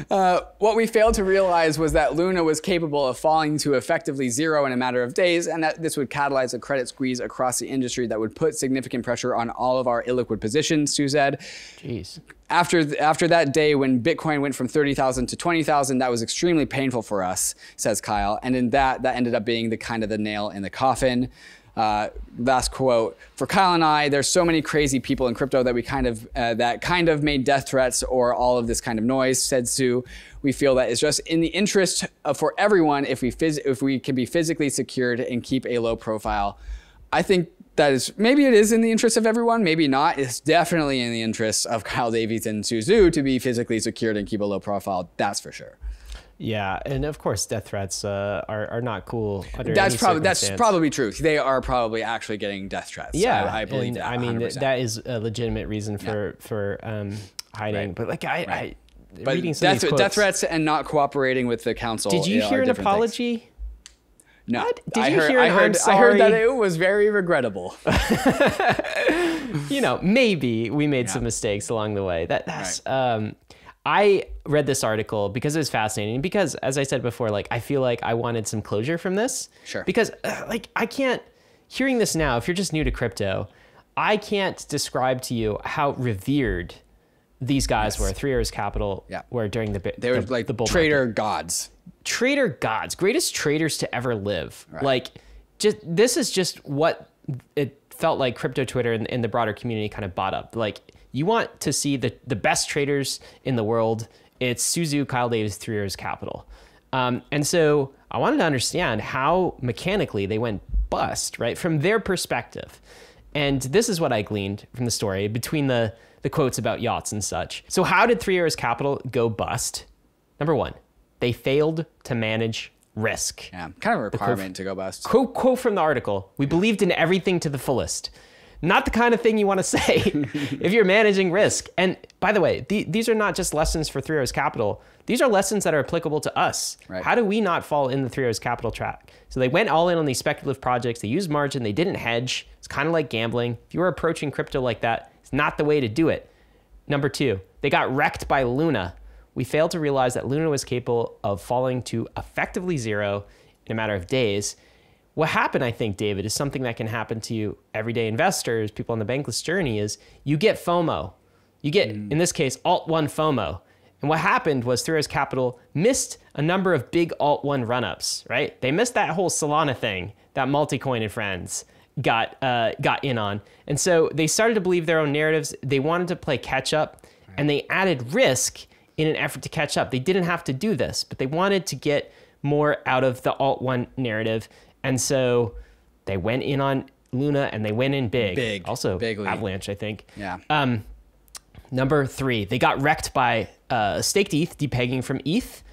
What we failed to realize was that Luna was capable of falling to effectively zero in a matter of days, and that this would catalyze a credit squeeze across the industry that would put significant pressure on all of our illiquid positions, Sue said. Jeez. After that day when Bitcoin went from 30,000 to 20,000, that was extremely painful for us, says Kyle. And in that ended up being the kind of the nail in the coffin. Last quote, for Kyle and I, there's so many crazy people in crypto that we kind of made death threats or all of this kind of noise, said Sue. We feel that it's just in the interest of, for everyone if we can be physically secured and keep a low profile. I think that is, maybe it is in the interest of everyone, maybe not. It's definitely in the interest of Kyle Davies and Sue Zhu to be physically secured and keep a low profile, that's for sure. Yeah, and of course, death threats are not cool. Under that's probably true. They are probably actually getting death threats. Yeah, I believe. And, that, I mean, 100%. That is a legitimate reason for hiding. Right. But like I reading some of these quotes, death threats and not cooperating with the council. Did you hear an apology? Things. No, what? I heard that it was very regrettable. You know, maybe we made some mistakes along the way. That's. Right. I read this article because it was fascinating, because as I said before, like, I feel like I wanted some closure from this. Sure. Because like, I can't, hearing this now, if you're just new to crypto, I can't describe to you how revered these guys were. Three Arrows Capital were during they were like the bull trader market. Gods. Trader gods, greatest traders to ever live. Right. Like, just, this is just what it felt like crypto Twitter and the broader community kind of bought up. Like, you want to see the best traders in the world. It's Sue Zhu, Kyle Davies, Three Arrows Capital. And so I wanted to understand how mechanically they went bust, right? From their perspective. And this is what I gleaned from the story between the quotes about yachts and such. So how did Three Arrows Capital go bust? Number one, they failed to manage risk. Yeah, kind of a requirement to go bust. Quote from the article, we believed in everything to the fullest. Not the kind of thing you want to say if you're managing risk. And by the way, these are not just lessons for Three Arrows Capital. These are lessons that are applicable to us. Right. How do we not fall in the Three Arrows Capital trap? So they went all in on these speculative projects. They used margin. They didn't hedge. It's kind of like gambling. If you were approaching crypto like that, it's not the way to do it. Number two, they got wrecked by Luna. We failed to realize that Luna was capable of falling to effectively zero in a matter of days. What happened, I think, David, is something that can happen to you, everyday investors, people on the bankless journey, is you get FOMO. You get, in this case, Alt-1 FOMO. And what happened was Three Arrows Capital missed a number of big Alt-1 run-ups, right? They missed that whole Solana thing that Multicoin and friends got in on. And so they started to believe their own narratives. They wanted to play catch-up, and they added risk in an effort to catch up. They didn't have to do this, but they wanted to get more out of the Alt-1 narrative. And so they went in on Luna, and they went in big. Also bigly. Avalanche, I think. Yeah. Number three, they got wrecked by staked ETH, depegging from ETH.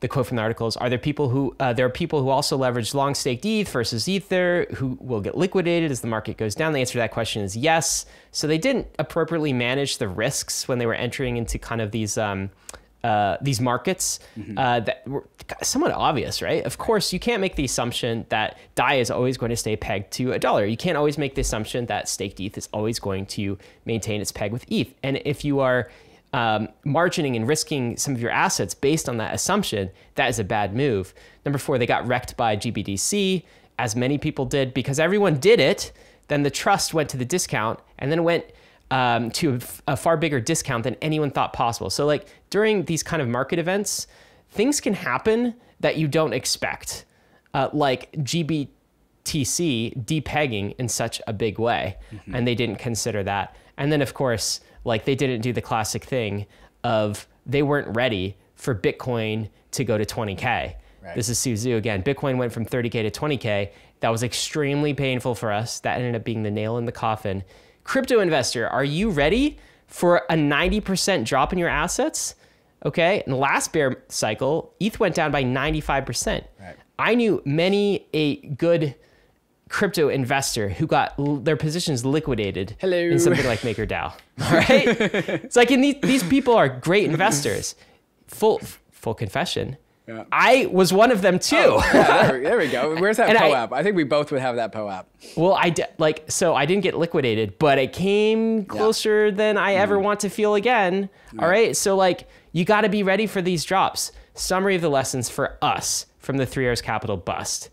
The quote from the article is, there are people who also leverage long staked ETH versus Ether who will get liquidated as the market goes down. The answer to that question is yes. So they didn't appropriately manage the risks when they were entering into kind of these markets that were somewhat obvious, right? Of course, you can't make the assumption that DAI is always going to stay pegged to a dollar. You can't always make the assumption that staked ETH is always going to maintain its peg with ETH. And if you are margining and risking some of your assets based on that assumption, that is a bad move. Number four, they got wrecked by GBDC, as many people did, because everyone did it. Then the trust went to the discount, and then it went to a far bigger discount than anyone thought possible. So like during these kind of market events, things can happen that you don't expect, like GBTC depegging in such a big way. And they didn't consider that. And then of course, like they didn't do the classic thing of they weren't ready for Bitcoin to go to 20K. Right. This is Sue Zhu again. Bitcoin went from 30K to 20K. That was extremely painful for us. That ended up being the nail in the coffin. Crypto investor, are you ready for a 90% drop in your assets? Okay, in the last bear cycle, ETH went down by 95%. Right. I knew many a good crypto investor who got their positions liquidated in something like MakerDAO. All right, it's like in these people are great investors. Full confession. Yeah. I was one of them too. Oh, yeah, there we go. Where's that POAP? I think we both would have that POAP. Well, I didn't get liquidated, but I came closer than I ever want to feel again. Yeah. All right, so like you got to be ready for these drops. Summary of the lessons for us from the Three Arrows Capital bust.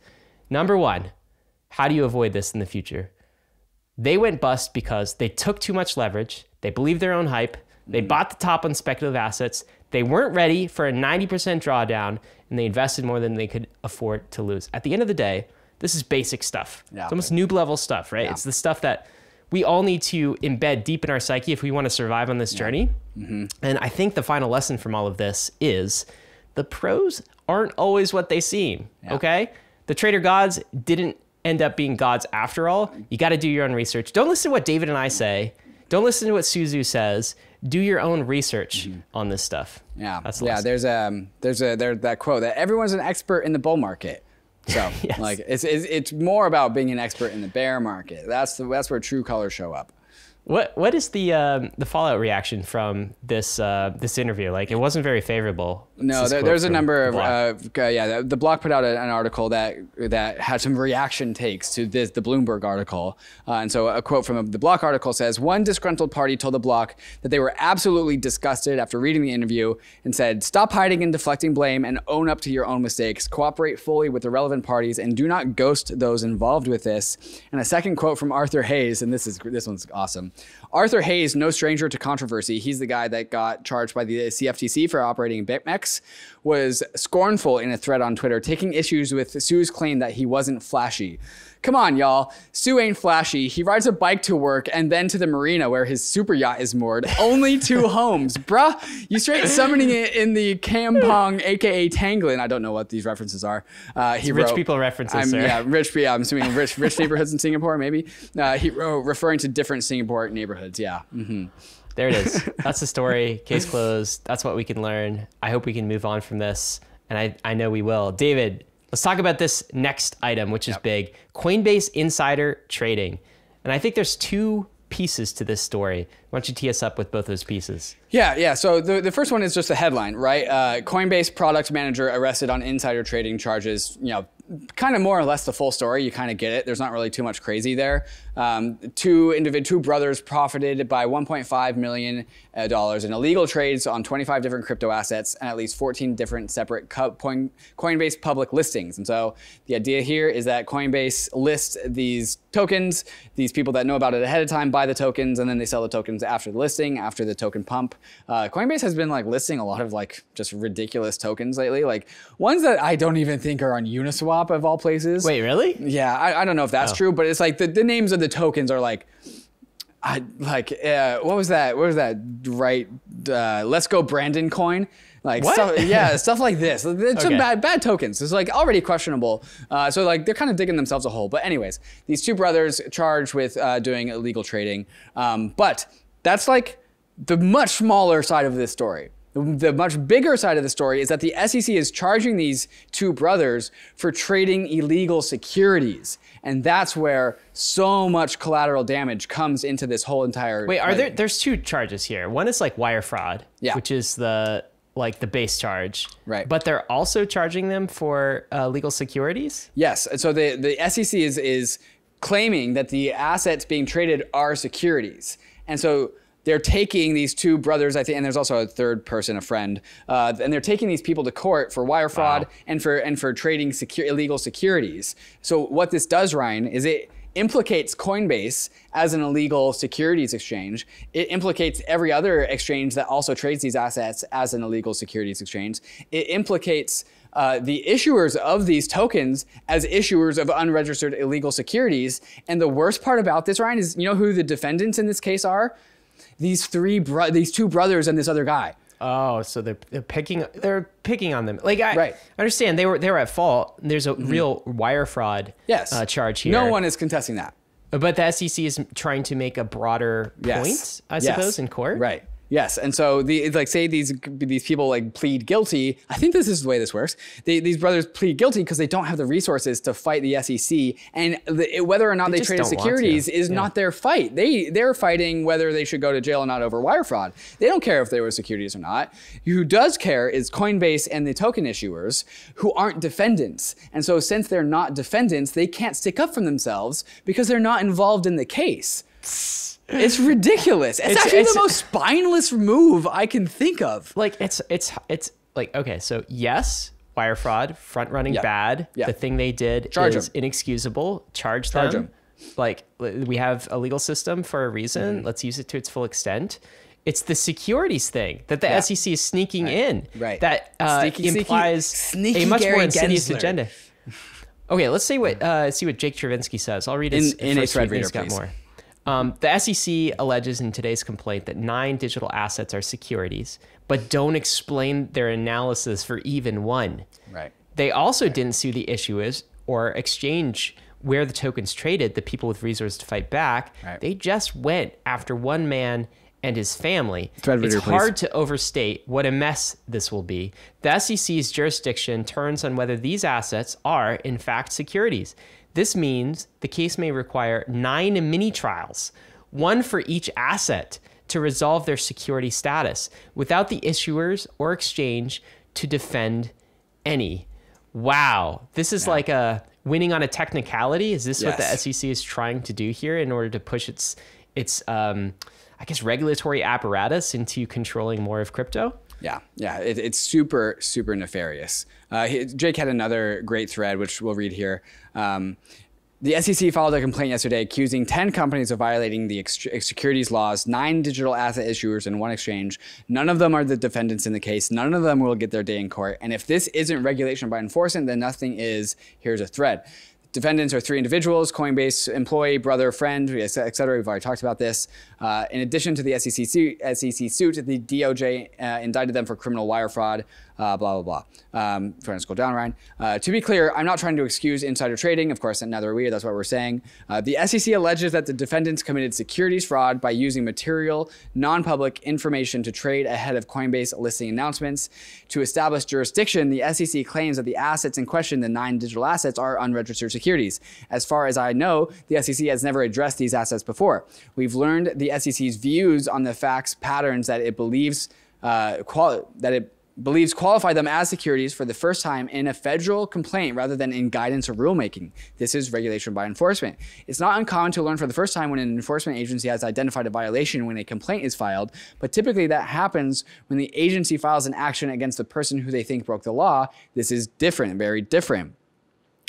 Number 1, how do you avoid this in the future? They went bust because they took too much leverage. They believed their own hype. They bought the top on speculative assets. They weren't ready for a 90% drawdown, and they invested more than they could afford to lose. At the end of the day, this is basic stuff. Yeah. It's almost noob level stuff, right? Yeah. It's the stuff that we all need to embed deep in our psyche if we want to survive on this journey. Mm-hmm. And I think the final lesson from all of this is the pros aren't always what they seem, okay? The trader gods didn't end up being gods after all. You got to do your own research. Don't listen to what David and I say. Don't listen to what Suzu says. Do your own research on this stuff. Yeah, that's the lesson. There's that quote that everyone's an expert in the bull market. So like it's more about being an expert in the bear market. That's where true colors show up. What is the fallout reaction from this this interview? Like it wasn't very favorable. No, there's a number of the Block put out an article that had some reaction takes to the Bloomberg article, and so a quote from the Block article says, "One disgruntled party told the Block that they were absolutely disgusted after reading the interview and said, 'Stop hiding and deflecting blame and own up to your own mistakes. Cooperate fully with the relevant parties and do not ghost those involved with this.'" And a second quote from Arthur Hayes, and this one's awesome. Arthur Hayes, no stranger to controversy, he's the guy that got charged by the CFTC for operating BitMEX, was scornful in a thread on Twitter, taking issues with Sue's claim that he wasn't flashy. Come on, y'all. Sue ain't flashy. He rides a bike to work and then to the marina where his super yacht is moored. Only two homes, bruh. You straight summoning it in the Kampong, aka Tanglin. I don't know what these references are. He wrote, rich people references. I'm assuming rich neighborhoods in Singapore, maybe. He wrote referring to different Singapore neighborhoods. Yeah. Mm-hmm. There it is. That's the story. Case closed. That's what we can learn. I hope we can move on from this, and I know we will. David, let's talk about this next item, which is big. Coinbase insider trading. And I think there's two pieces to this story. Why don't you tee us up with both those pieces? Yeah. So the first one is just a headline, right? Coinbase product manager arrested on insider trading charges. You know, kind of more or less the full story. You kind of get it. There's not really too much crazy there. Two brothers profited by $1.5 million in illegal trades on 25 different crypto assets and at least 14 different separate Coinbase public listings. And so the idea here is that Coinbase lists these tokens, these people that know about it ahead of time buy the tokens, and then they sell the tokens after the listing, after the token pump. Coinbase has been like listing a lot of like just ridiculous tokens lately, like ones that I don't even think are on Uniswap of all places. Wait, really? Yeah, I don't know if that's true, but it's like the names of the tokens are like, what was that? Right. Let's go Brandon coin. Like, what? Stuff like this. It's some bad tokens. It's like already questionable. So like they're kind of digging themselves a hole. But anyways, these two brothers charged with doing illegal trading. But that's like the much smaller side of this story. The much bigger side of the story is that the SEC is charging these two brothers for trading illegal securities. And that's where so much collateral damage comes into this whole entire... Wait, there's two charges here. One is like wire fraud, which is the base charge. Right. But they're also charging them for illegal securities? Yes. And so the SEC is claiming that the assets being traded are securities. And so... they're taking these two brothers, I think, and there's also a third person, a friend, and they're taking these people to court for wire fraud and for trading illegal securities. So what this does, Ryan, is it implicates Coinbase as an illegal securities exchange. It implicates every other exchange that also trades these assets as an illegal securities exchange. It implicates the issuers of these tokens as issuers of unregistered illegal securities. And the worst part about this, Ryan, is you know who the defendants in this case are? These two brothers and this other guy. Oh, so they're picking on them. Like I understand they were at fault. There's a real wire fraud charge here. No one is contesting that. But the SEC is trying to make a broader point, I suppose, in court. Right. Yes, and so the, like, say these people like plead guilty. I think this is the way this works. These brothers plead guilty because they don't have the resources to fight the SEC, and whether or not they trade securities is not their fight. They're fighting whether they should go to jail or not over wire fraud. They don't care if they were securities or not. Who does care is Coinbase and the token issuers, who aren't defendants. And so since they're not defendants, they can't stick up for themselves because they're not involved in the case. It's ridiculous. It's actually the most spineless move I can think of. Like, it's like, okay, so yes, wire fraud, front running bad. Yeah. The thing they did is inexcusable. Charge them. Like, we have a legal system for a reason. Let's use it to its full extent. It's the securities thing that the SEC is sneaking in. Right. That implies sneaky, a much more insidious agenda. Okay, let's see what Jake Travinsky says. I'll read his first tweet. He's got more. The SEC alleges in today's complaint that 9 digital assets are securities, but don't explain their analysis for even one. Right. They also didn't sue the issuers or exchange where the tokens traded, the people with resources to fight back. Right. They just went after one man and his family. It's hard to overstate what a mess this will be. The SEC's jurisdiction turns on whether these assets are, in fact, securities. This means the case may require 9 mini trials, 1 for each asset, to resolve their security status without the issuers or exchange to defend any. Wow, this is like a winning on a technicality. Is this what the SEC is trying to do here in order to push its I guess, regulatory apparatus into controlling more of crypto? Yeah, yeah, it's super, super nefarious. Jake had another great thread, which we'll read here. The SEC filed a complaint yesterday accusing 10 companies of violating the securities laws, 9 digital asset issuers and 1 exchange. None of them are the defendants in the case. None of them will get their day in court. And if this isn't regulation by enforcement, then nothing is. Here's a thread. Defendants are 3 individuals: Coinbase employee, brother, friend, etc. We've already talked about this. In addition to the SEC suit, the DOJ indicted them for criminal wire fraud, blah, blah, blah. Trying to scroll down, Ryan. To be clear, I'm not trying to excuse insider trading. Of course, neither are we. That's what we're saying. The SEC alleges that the defendants committed securities fraud by using material, non-public information to trade ahead of Coinbase listing announcements. To establish jurisdiction, the SEC claims that the assets in question, the 9 digital assets, are unregistered securities. As far as I know, the SEC has never addressed these assets before. We've learned the SEC's views on the facts patterns that it believes qualify them as securities for the first time in a federal complaint rather than in guidance or rulemaking. This is regulation by enforcement. It's not uncommon to learn for the first time when an enforcement agency has identified a violation when a complaint is filed, but typically that happens when the agency files an action against the person who they think broke the law. This is different, very different.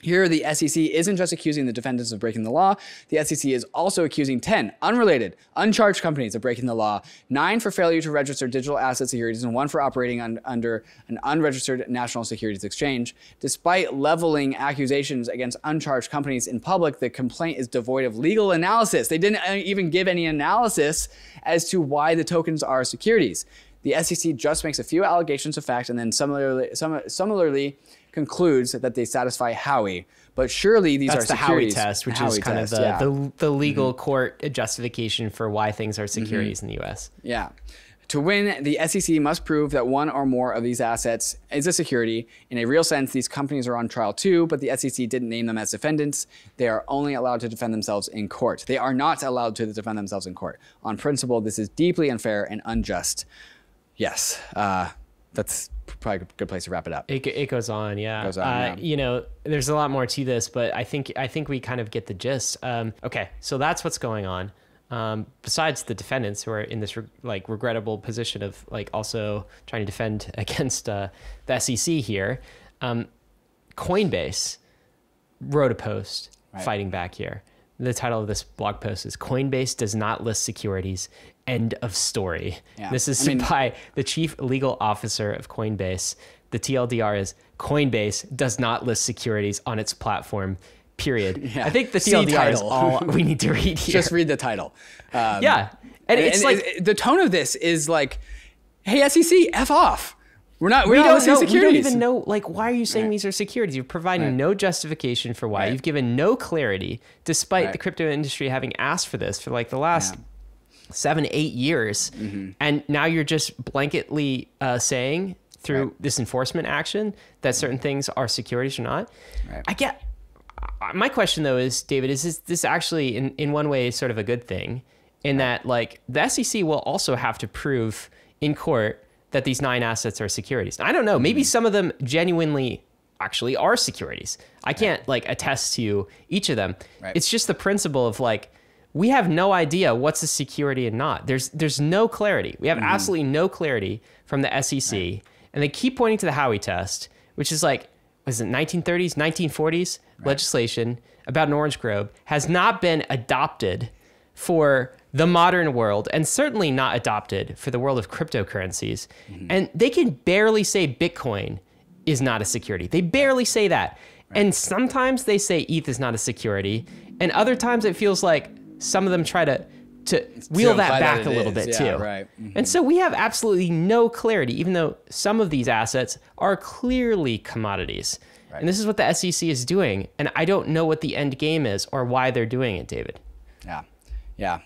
Here, the SEC isn't just accusing the defendants of breaking the law. The SEC is also accusing 10 unrelated, uncharged companies of breaking the law, 9 for failure to register digital asset securities, and 1 for operating under an unregistered national securities exchange. Despite leveling accusations against uncharged companies in public, the complaint is devoid of legal analysis. They didn't even give any analysis as to why the tokens are securities. The SEC just makes a few allegations of fact and then similarly concludes that they satisfy Howey, but surely these are securities. That's the Howey test, which is kind of the legal court justification for why things are securities in the US. Yeah. To win, the SEC must prove that 1 or more of these assets is a security. In a real sense, these companies are on trial too, but the SEC didn't name them as defendants. They are only allowed to defend themselves in court. They are not allowed to defend themselves in court. On principle, this is deeply unfair and unjust. Yes. That's probably a good place to wrap it up. It goes on, yeah. It goes on, yeah. You know, there's a lot more to this, but I think we kind of get the gist. Okay, so that's what's going on. Besides the defendants who are in this regrettable position of also trying to defend against the SEC here, Coinbase wrote a post fighting back here. The title of this blog post is "Coinbase Does Not List Securities. End of story." Yeah. This is by the chief legal officer of Coinbase. The TLDR is Coinbase does not list securities on its platform, period. Yeah. I think the TLDR is all we need to read here. Just read the title. Yeah. And the tone of this is like, hey, SEC, F off. We don't even know, why are you saying these are securities? You're providing no justification for why. You've given no clarity, despite the crypto industry having asked for this for the last 7-8 years. Mm-hmm. And now you're just blanketly saying through this enforcement action that certain things are securities or not. Right. My question though is, David, is this actually in one way sort of a good thing in that like the SEC will also have to prove in court that these 9 assets are securities. I don't know. Maybe some of them genuinely actually are securities. I can't like attest to each of them. Right. It's just the principle of like, we have no idea what's a security and not. There's no clarity. We have absolutely no clarity from the SEC. Right. And they keep pointing to the Howey test, which is like, was it 1930s, 1940s legislation about an orange grove has not been adopted for the modern world, and certainly not adopted for the world of cryptocurrencies. And they can barely say Bitcoin is not a security. They barely say that. And sometimes they say ETH is not a security. And other times it feels like some of them try to wheel that back a little bit too. Right. And so we have absolutely no clarity, even though some of these assets are clearly commodities. Right. And this is what the SEC is doing. And I don't know what the end game is or why they're doing it, David. Yeah. Yeah.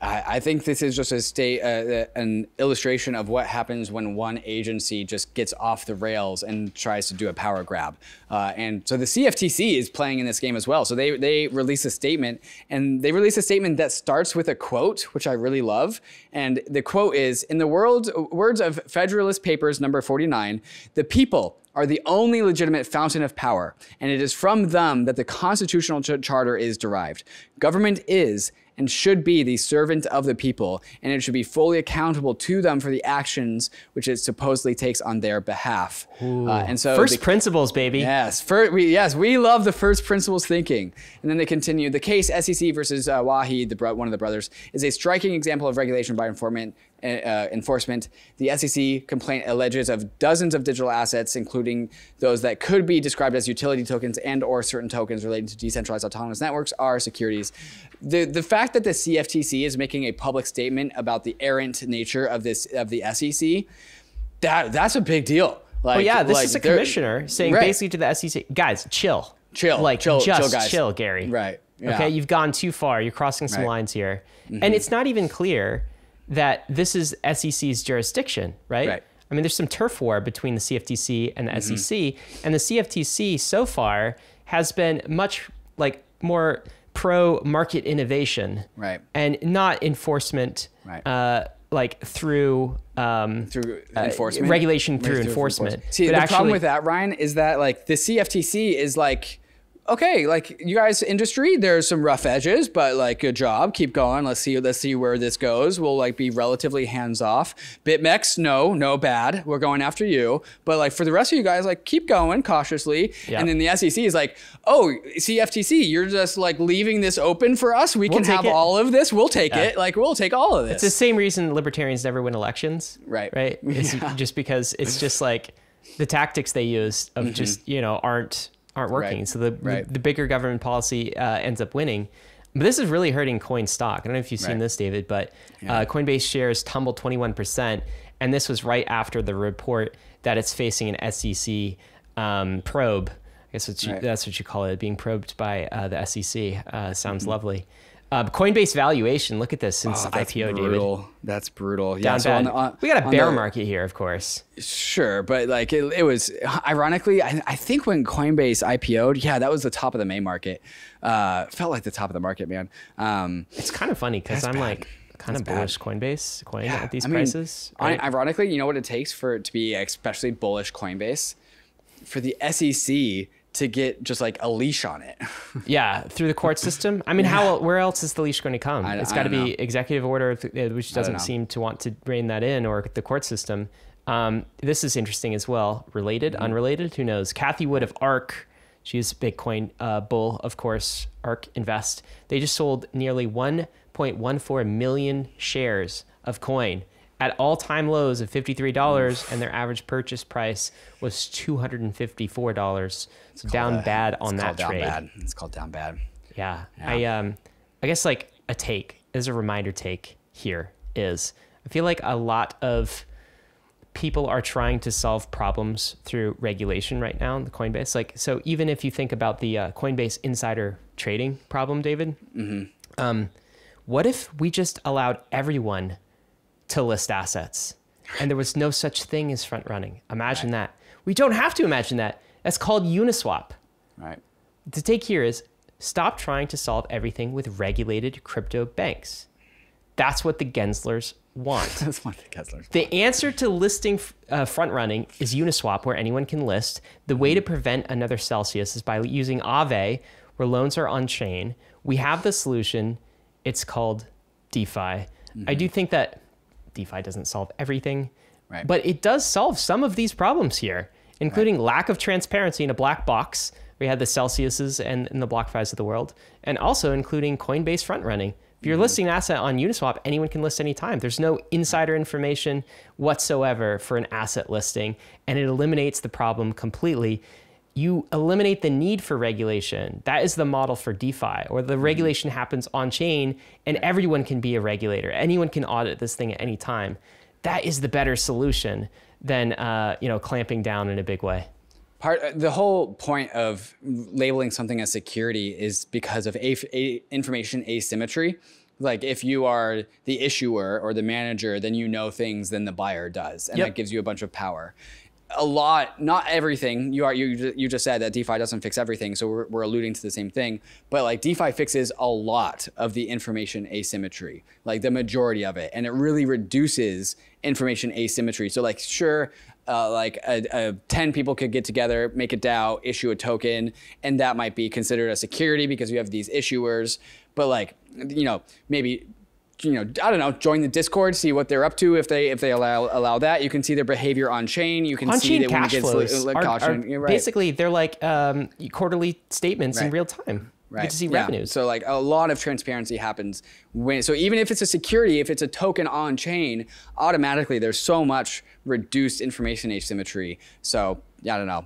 I think this is just an illustration of what happens when one agency just gets off the rails and tries to do a power grab. And so the CFTC is playing in this game as well. So they release a statement, and they release a statement that starts with a quote, which I really love. And the quote is, in the words of Federalist Papers number 49, the people are the only legitimate fountain of power, and it is from them that the constitutional charter is derived. Government is and should be the servant of the people, and it should be fully accountable to them for the actions which it supposedly takes on their behalf. And so first principles, baby. Yes, we love the first principles thinking. And then they continue, the case SEC versus Waheed, one of the brothers, is a striking example of regulation by enforcement. The SEC complaint alleges of dozens of digital assets, including those that could be described as utility tokens and or certain tokens relating to decentralized autonomous networks, are securities. The fact that the CFTC is making a public statement about the errant nature of the SEC, that's a big deal. Like, this is a commissioner saying basically to the SEC, guys, chill. Chill. Like, chill, Gary. Right. Yeah. Okay, you've gone too far. You're crossing some lines here. And it's not even clear that this is SEC's jurisdiction, right? I mean, there's some turf war between the CFTC and the SEC, and the CFTC so far has been much like more pro market innovation, and not enforcement, like through enforcement, regulation through enforcement. See, the problem with that, Ryan, is that like the CFTC is like, okay, like you guys, industry, there's some rough edges, but like good job, keep going. Let's see where this goes. We'll like be relatively hands off. BitMEX, no bad. We're going after you. But like for the rest of you guys, like keep going cautiously. Yeah. And then the SEC is like, oh, CFTC, you're just like leaving this open for us. We'll can have all of this. We'll take it. Like we'll take all of this. It's the same reason libertarians never win elections. Right. It's just because it's just like the tactics they use of just, you know, aren't working. So the bigger government policy ends up winning. But this is really hurting coin stock. I don't know if you've seen this, David, but Coinbase shares tumbled 21%. And this was right after the report that it's facing an SEC probe. I guess that's what you call it, being probed by the SEC. Sounds lovely. Coinbase valuation, look at this since IPO, brutal. David. That's brutal. Yeah, so we got a bear market here, of course. Sure, but like it was, ironically, I think when Coinbase IPO'd, that was the top of the May market. Felt like the top of the market, man. It's kind of funny because I'm like kind of bullish Coinbase at these prices. Right? Ironically, you know what it takes for it to be especially bullish Coinbase? For the SEC to get just like a leash on it. Through the court system. I mean, where else is the leash going to come? It's got to be executive order, which doesn't seem to want to rein that in, or the court system. This is interesting as well. Related, unrelated, who knows? Kathy Wood of ARK, she's a Bitcoin bull, of course, ARK Invest. They just sold nearly 1.14 million shares of coin at all-time lows of $53, and their average purchase price was $254. So down bad on that trade. It's called down bad. Yeah. I guess like a take, as a reminder take here is, I feel like a lot of people are trying to solve problems through regulation right now in the Coinbase. Like, so even if you think about the Coinbase insider trading problem, David, What if we just allowed everyone to list assets and there was no such thing as front running? Imagine that. We don't have to imagine that. That's called Uniswap. Right. The take here is stop trying to solve everything with regulated crypto banks. That's what the Genslers want. That's what the Genslers want. The answer to listing front running is Uniswap, where anyone can list. The way to prevent another Celsius is by using Aave, where loans are on chain. We have the solution. It's called DeFi. Mm-hmm. I do think that DeFi doesn't solve everything, right, but it does solve some of these problems here, including lack of transparency in a black box. We had the Celsiuses and the BlockFi's of the world, and also including Coinbase front running. If you're listing an asset on Uniswap, anyone can list anytime. There's no insider information whatsoever for an asset listing, and it eliminates the problem completely. You eliminate the need for regulation. That is the model for DeFi, or the regulation happens on chain and everyone can be a regulator. Anyone can audit this thing at any time. That is the better solution than clamping down in a big way. The whole point of labeling something as security is because of information asymmetry. Like if you are the issuer or the manager, then you know things than the buyer does. And that gives you a bunch of power. A lot, not everything. You just said that DeFi doesn't fix everything, so we're alluding to the same thing. But like DeFi fixes a lot of the information asymmetry, like the majority of it, and it really reduces information asymmetry. So like sure, like 10 people could get together, make a DAO, issue a token, and that might be considered a security because you have these issuers. But like maybe. I don't know, join the Discord, see what they're up to. If they allow that, you can see their behavior on chain. You can see that when it gets basically they're like quarterly statements in real time. Right. You get to see revenues. So like a lot of transparency happens when, so even if it's a security, if it's a token on chain, automatically there's so much reduced information asymmetry. So I don't know,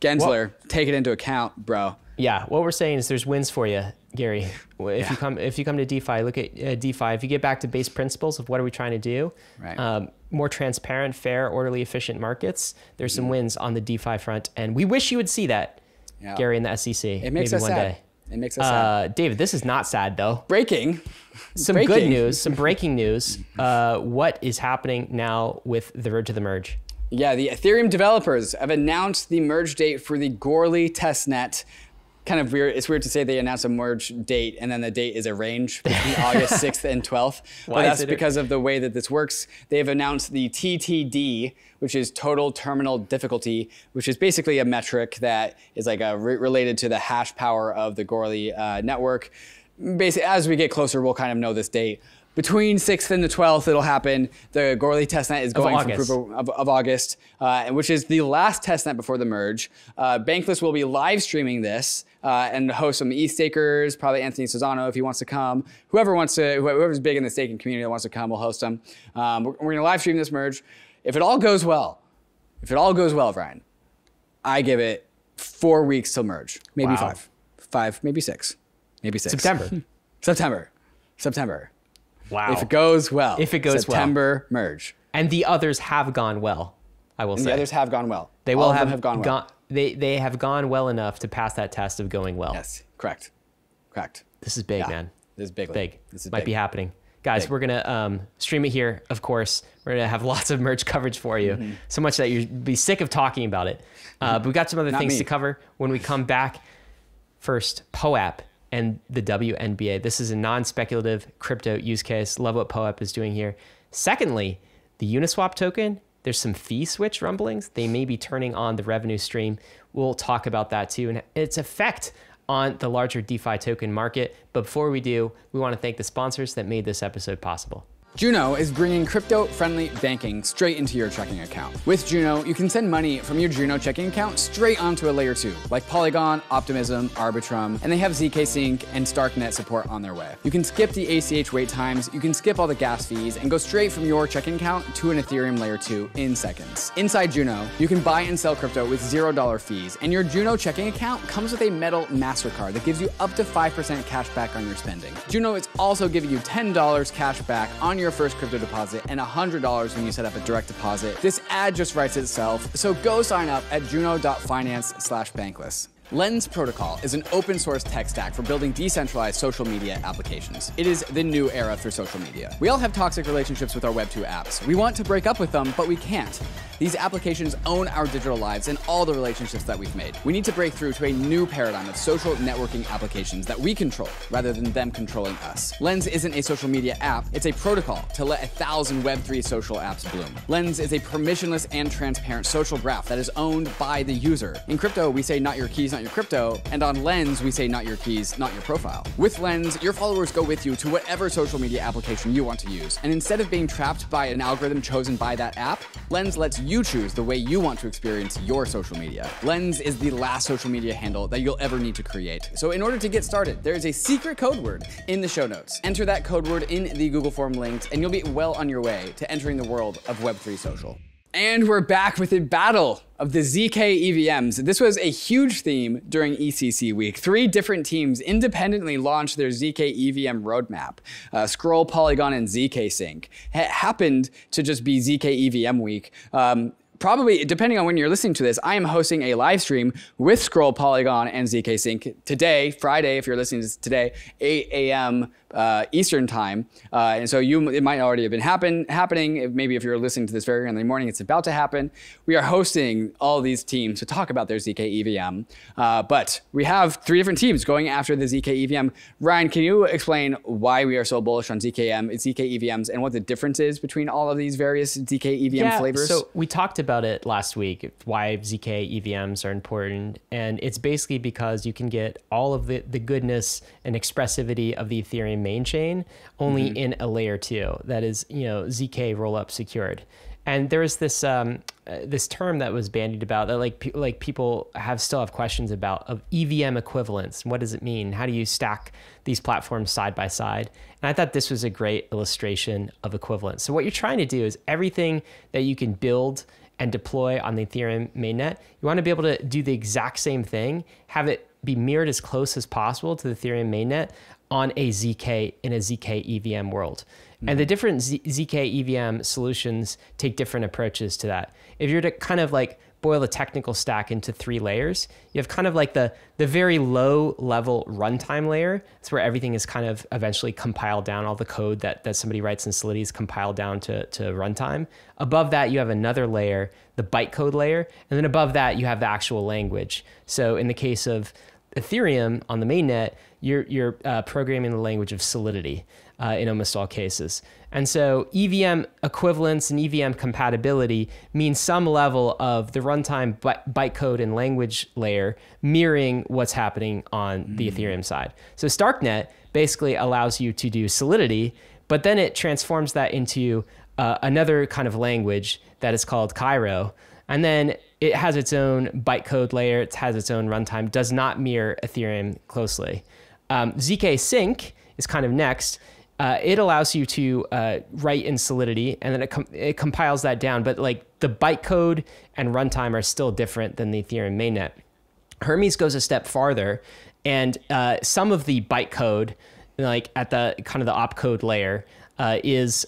Gensler, take it into account, bro. Yeah, what we're saying is there's wins for you, Gary. If you come to DeFi, look at DeFi. If you get back to base principles of what are we trying to do, more transparent, fair, orderly, efficient markets, there's some wins on the DeFi front. And we wish you would see that, Gary and the SEC. It makes us sad. It makes us sad. David, this is not sad, though. Breaking. Good news, some breaking news. What is happening now with the Verge of the Merge? Yeah, the Ethereum developers have announced the merge date for the Görli testnet. Kind of weird. It's weird to say they announce a merge date and then the date is a range between August 6th and 12th. But that's because of the way that this works. They've announced the TTD, which is total terminal difficulty, which is basically a metric that is like a related to the hash power of the Görli network. Basically, as we get closer, we'll kind of know this date. Between 6th and the 12th, it'll happen. The Görli testnet is going for proof of August, which is the last testnet before the merge. Bankless will be live streaming this and host some ETH stakers, probably Anthony Susano if he wants to come. Whoever's big in the staking community that wants to come, we'll host them. We're gonna live stream this merge. If it all goes well, Brian, I give it 4 weeks till merge. Maybe five, maybe six, September. Wow. If it goes well. September merge. And the others have gone well, I will say. The others have gone well. They will have gone well. They have gone well enough to pass that test of going well. Yes, correct. This is big, man. This is big. This is big. Might be happening. Guys, we're going to stream it here, of course. We're going to have lots of merge coverage for you. So much that you'd be sick of talking about it. But we've got some other things to cover when we come back. First, POAP and the WNBA. This is a non-speculative crypto use case. Love what POAP is doing here. Secondly, the Uniswap token, there's some fee switch rumblings. They may be turning on the revenue stream. We'll talk about that too and its effect on the larger DeFi token market. But before we do, we want to thank the sponsors that made this episode possible. Juno is bringing crypto-friendly banking straight into your checking account. With Juno, you can send money from your Juno checking account straight onto a layer 2, like Polygon, Optimism, Arbitrum, and they have ZK Sync and StarkNet support on their way. You can skip the ACH wait times, you can skip all the gas fees, and go straight from your checking account to an Ethereum layer 2 in seconds. Inside Juno, you can buy and sell crypto with $0 fees, and your Juno checking account comes with a metal MasterCard that gives you up to 5% cash back on your spending. Juno is also giving you $10 cash back on your first crypto deposit and $100 when you set up a direct deposit. This ad just writes itself, so go sign up at juno.finance/bankless. Lens Protocol is an open source tech stack for building decentralized social media applications. It is the new era for social media. We all have toxic relationships with our Web2 apps. We want to break up with them, but we can't. These applications own our digital lives and all the relationships that we've made. We need to break through to a new paradigm of social networking applications that we control rather than them controlling us. Lens isn't a social media app, it's a protocol to let 1,000 Web3 social apps bloom. Lens is a permissionless and transparent social graph that is owned by the user. In crypto, we say not your keys, not your crypto, and on Lens, we say not your keys, not your profile. With Lens, your followers go with you to whatever social media application you want to use. And instead of being trapped by an algorithm chosen by that app, Lens lets you choose the way you want to experience your social media. Lens is the last social media handle that you'll ever need to create. So in order to get started, there is a secret code word in the show notes. Enter that code word in the Google form linked, and you'll be well on your way to entering the world of Web3 social. And we're back with a battle of the ZK EVMs. This was a huge theme during ECC week. Three different teams independently launched their ZK EVM roadmap. Scroll, Polygon, and ZK Sync. It happened to just be ZK EVM week. Probably, depending on when you're listening to this, I am hosting a live stream with Scroll, Polygon, and ZK Sync today, Friday, if you're listening to this today, 8 a.m. Eastern time. And so it might already have been happening. Maybe if you're listening to this very early morning, it's about to happen. We are hosting all these teams to talk about their ZK EVM. But we have three different teams going after the ZK EVM. Ryan, can you explain why we are so bullish on ZK EVMs and what the difference is between all of these various ZK EVM flavors? So we talked about it last week, why ZK EVMs are important. And it's basically because you can get all of the goodness and expressivity of the Ethereum main chain only in a layer 2 that is, ZK rollup secured. And there is this this term that was bandied about that like people still have questions about, of EVM equivalence. What does it mean? How do you stack these platforms side by side? And I thought this was a great illustration of equivalence. So what you're trying to do is everything that you can build and deploy on the Ethereum mainnet, you want to be able to do the exact same thing, have it be mirrored as close as possible to the Ethereum mainnet on a ZK, in a ZK EVM world. And the different ZK EVM solutions take different approaches to that. If you're to kind of like boil the technical stack into 3 layers, you have kind of like the very low level runtime layer. It's where everything is kind of eventually compiled down. All the code that somebody writes in Solidity is compiled down to runtime. Above that, you have another layer, the bytecode layer. And then above that, you have the actual language. So in the case of Ethereum on the mainnet, you're programming the language of Solidity in almost all cases. And so EVM equivalence and EVM compatibility means some level of the runtime bytecode and language layer mirroring what's happening on the Ethereum side. So StarkNet basically allows you to do Solidity, but then it transforms that into another kind of language that is called Cairo. And then it has its own bytecode layer. It has its own runtime, does not mirror Ethereum closely. ZK Sync is kind of next. It allows you to write in Solidity, and then it compiles that down. But like the bytecode and runtime are still different than the Ethereum mainnet. Hermes goes a step farther, and some of the bytecode, like at the kind of the opcode layer, is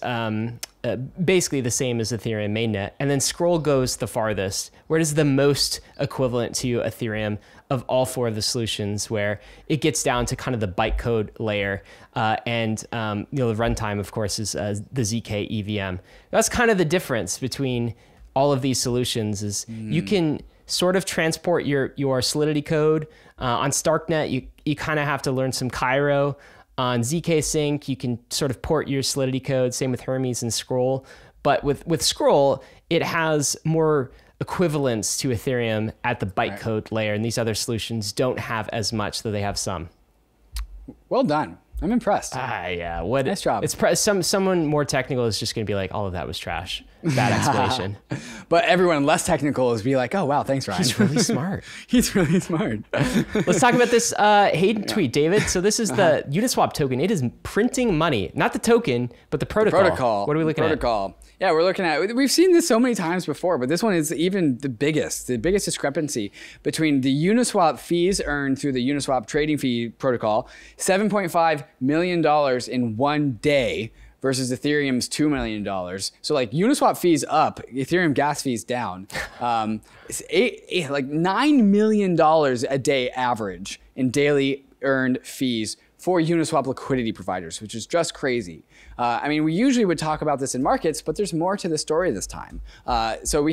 basically the same as Ethereum mainnet. And then Scroll goes the farthest, where it is the most equivalent to Ethereum of all 4 of the solutions, where it gets down to kind of the bytecode layer. The runtime, of course, is the ZK EVM. That's kind of the difference between all of these solutions is you can sort of transport your Solidity code. On StarkNet, you kind of have to learn some Cairo. On ZK Sync, you can sort of port your Solidity code, same with Hermes and Scroll. But with Scroll, it has more equivalence to Ethereum at the bytecode layer, and these other solutions don't have as much, though they have some. Well done. I'm impressed. Yeah. Nice job. It's someone more technical is just going to be like, all of that was trash. Bad explanation. But everyone less technical is be like, oh, wow, thanks, Ryan. He's really smart. He's really smart. Let's talk about this Hayden tweet, David. So this is the Uniswap token. It is printing money. Not the token, but the protocol. What are we looking at? Yeah, we're looking at, we've seen this so many times before, but this one is even the biggest discrepancy between the Uniswap fees earned through the Uniswap trading fee protocol, $7.5 million in 1 day versus Ethereum's $2 million. So like Uniswap fees up, Ethereum gas fees down. It's like $9 million a day average in daily earned fees for Uniswap liquidity providers, which is just crazy. I mean, we usually would talk about this in markets, but there's more to the story this time. So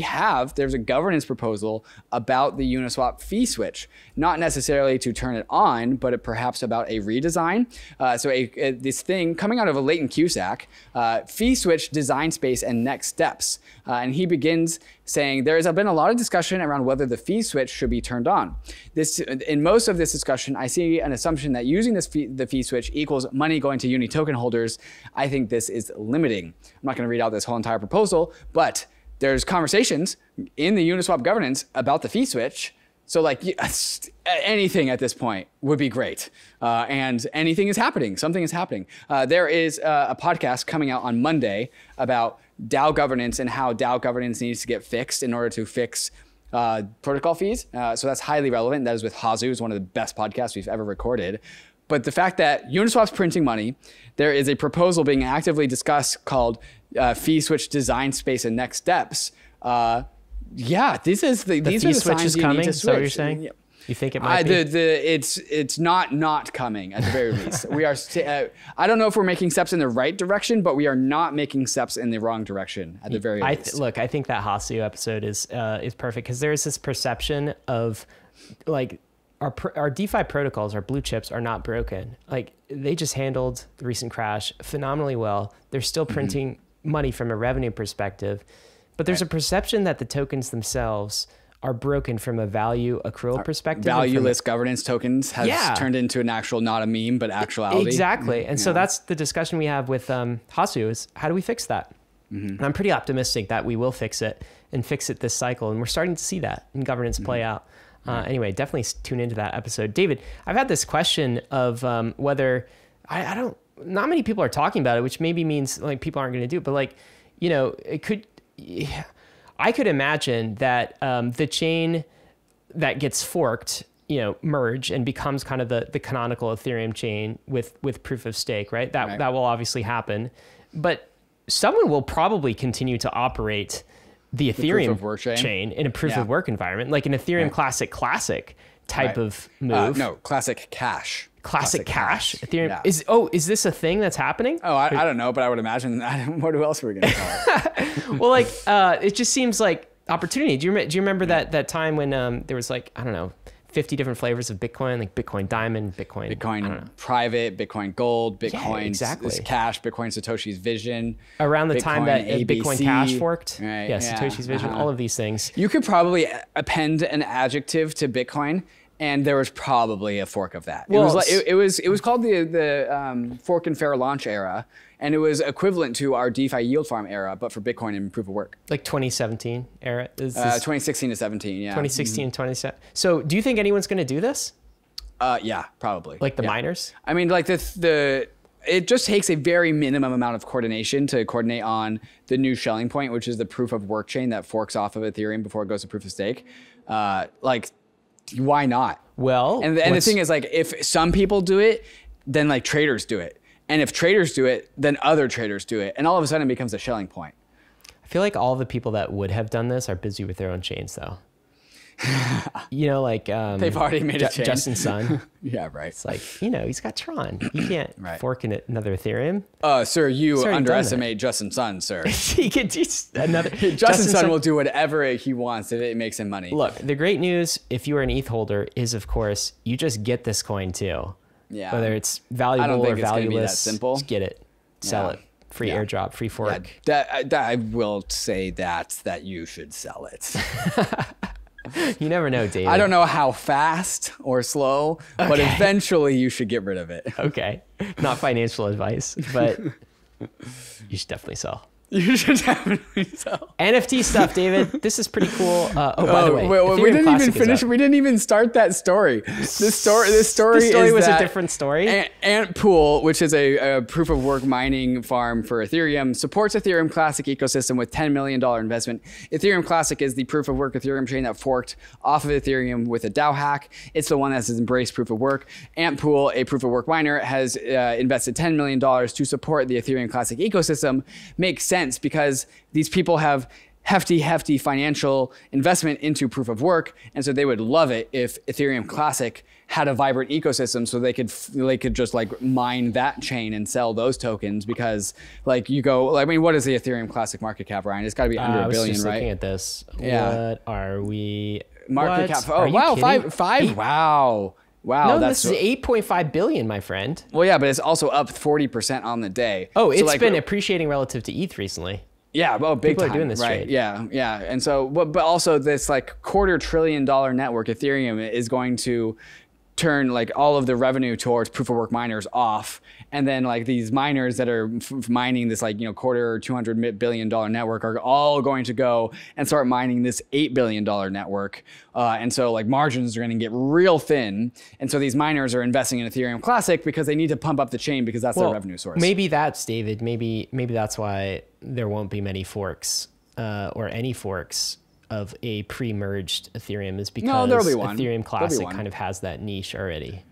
there's a governance proposal about the Uniswap fee switch, not necessarily to turn it on, but perhaps about a redesign. This thing coming out of a Leighton Cusack, fee switch, design space, and next steps. And he begins saying, there has been a lot of discussion around whether the fee switch should be turned on. In most of this discussion, I see an assumption that using this the fee switch equals money going to UNI token holders. I think this is limiting. I'm not going to read out this whole entire proposal, but there's conversations in the Uniswap governance about the fee switch. So like anything at this point would be great. And anything is happening, something is happening. There is a podcast coming out on Monday about DAO governance and how DAO governance needs to get fixed in order to fix protocol fees. So that's highly relevant. That is with Hazu, is one of the best podcasts we've ever recorded. But the fact that Uniswap's printing money, there is a proposal being actively discussed called fee switch design space and next steps. Yeah, this is these are the signs you need to switch. The fee switch is coming, so you're saying? Yeah. You think it might be? It's not coming at the very least. We are. I don't know if we're making steps in the right direction, but we are not making steps in the wrong direction at the very least. Look, I think that Hasu episode is perfect because there is this perception of like, our DeFi protocols, our blue chips are not broken. Like they just handled the recent crash phenomenally well. They're still printing money from a revenue perspective, but there's a perception that the tokens themselves are broken from a value accrual perspective. Valueless governance tokens has turned into an actual, not a meme, but actuality. Exactly. And so that's the discussion we have with Hasu is how do we fix that? And I'm pretty optimistic that we will fix it and fix it this cycle. And we're starting to see that in governance play out. Anyway, definitely tune into that episode. David, I've had this question of whether, not many people are talking about it, which maybe means like people aren't going to do it, but like, you know, it could, I could imagine that the chain that gets forked, you know, merge and becomes kind of the canonical Ethereum chain with proof of stake, right? That will obviously happen, but someone will probably continue to operate the Ethereum chain in a proof of work environment, like an Ethereum Classic type of move. No, Classic Cash. Classic Cash. Ethereum is this a thing that's happening? Oh, I don't know, but I would imagine that. What else are we going to call it? Well, like it just seems like opportunity. Do you remember that time when there was like, I don't know, 50 different flavors of Bitcoin, like Bitcoin Diamond, Bitcoin Private, Bitcoin Gold, Bitcoin Cash, Bitcoin Satoshi's Vision. Around the time that Bitcoin Cash forked, Satoshi's Vision, all of these things. You could probably append an adjective to Bitcoin, and there was probably a fork of that. Well, it was like, it was called the fork and fair launch era, and it was equivalent to our DeFi yield farm era, but for Bitcoin and proof of work. Like 2017 era? 2016 to 17, yeah. 2016, 2017. So do you think anyone's going to do this? Yeah, probably. Like the miners? I mean, like it just takes a very minimum amount of coordination to coordinate on the new shelling point, which is the proof of work chain that forks off of Ethereum before it goes to proof of stake. Like, why not? Well, and the thing is, like, if some people do it, then like traders do it. And if traders do it, then other traders do it. And all of a sudden it becomes a shelling point. I feel like all the people that would have done this are busy with their own chains though. You know, like, they've already made a chain. Justin Sun. Yeah, right. It's like, you know, he's got Tron. You can't fork in another Ethereum. Sir, you underestimate Justin Sun, sir. He could do another. Justin Sun will do whatever he wants if it makes him money. Look, the great news, if you are an ETH holder, is of course, you just get this coin too. Yeah. Whether it's valuable or valueless, I don't think it's gonna be that simple. Just get it, sell it. Free airdrop, free fork. Yeah, I will say that you should sell it. You never know, David. I don't know how fast or slow, but eventually you should get rid of it. Okay. Not financial advice, but you should definitely sell. You should definitely sell. NFT stuff, David. This is pretty cool. By the way, we didn't even finish. We didn't even start that story. This story was a different story. Antpool, which is a proof of work mining farm for Ethereum, supports Ethereum Classic ecosystem with $10 million investment. Ethereum Classic is the proof of work Ethereum chain that forked off of Ethereum with a DAO hack. It's the one that's embraced proof of work. Antpool, a proof of work miner, has invested $10 million to support the Ethereum Classic ecosystem. Makes sense, because these people have hefty financial investment into proof of work, and so they would love it if Ethereum Classic had a vibrant ecosystem, so they could just like mine that chain and sell those tokens. Because like you go, I mean, what is the Ethereum Classic market cap, Ryan? It's got to be under a billion, right? Looking at this, yeah. What are we? Market cap? Oh wow, five. Wow. Wow, no, that's, this is 8.5 billion, my friend. Well, yeah, but it's also up 40% on the day. Oh, it's so like, been appreciating relative to ETH recently. Yeah, well, big people time, are doing this right? Trade. Yeah, yeah, and so, but also this like $250 billion network, Ethereum, is going to turn like all of the revenue towards proof of work miners off, and then like these miners that are mining this like, you know, $250 billion network are all going to go and start mining this $8 billion network, and so like margins are going to get real thin, and so these miners are investing in Ethereum Classic because they need to pump up the chain because that's their revenue source. Maybe that's, David, maybe that's why there won't be many forks or any forks of a pre-merged Ethereum, is because Ethereum Classic kind of has that niche already.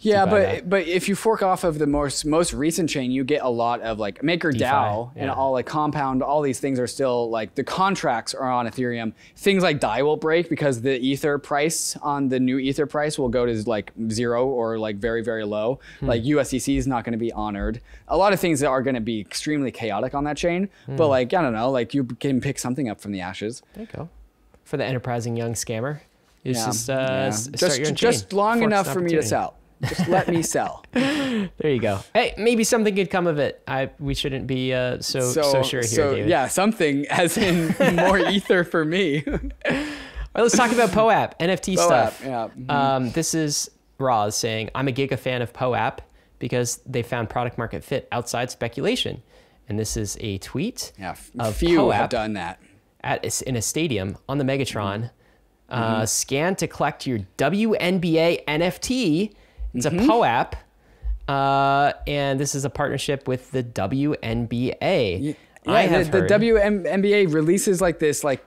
Yeah, but if you fork off of the most recent chain, you get a lot of like MakerDAO and all like Compound. All these things are still like, the contracts are on Ethereum. Things like DAI will break because the Ether price on the new Ether price will go to like zero or like very, very low. Like USDC is not going to be honored. A lot of things that are going to be extremely chaotic on that chain. But like, I don't know, like you can pick something up from the ashes. There you go. For the enterprising young scammer, it's just long enough for me to sell. Just let me sell. There you go. Hey, maybe something could come of it. We shouldn't be so sure here, David. Yeah, something as in more ether for me. All right, let's talk about POAP, NFT stuff. Yeah. This is Roz saying, I'm a giga fan of POAP because they found product market fit outside speculation. And this is a tweet. Yeah, few have done that. In a stadium on the Megatron, scan to collect your WNBA NFT. It's a POAP, and this is a partnership with the WNBA. Yeah, the WNBA releases like this, like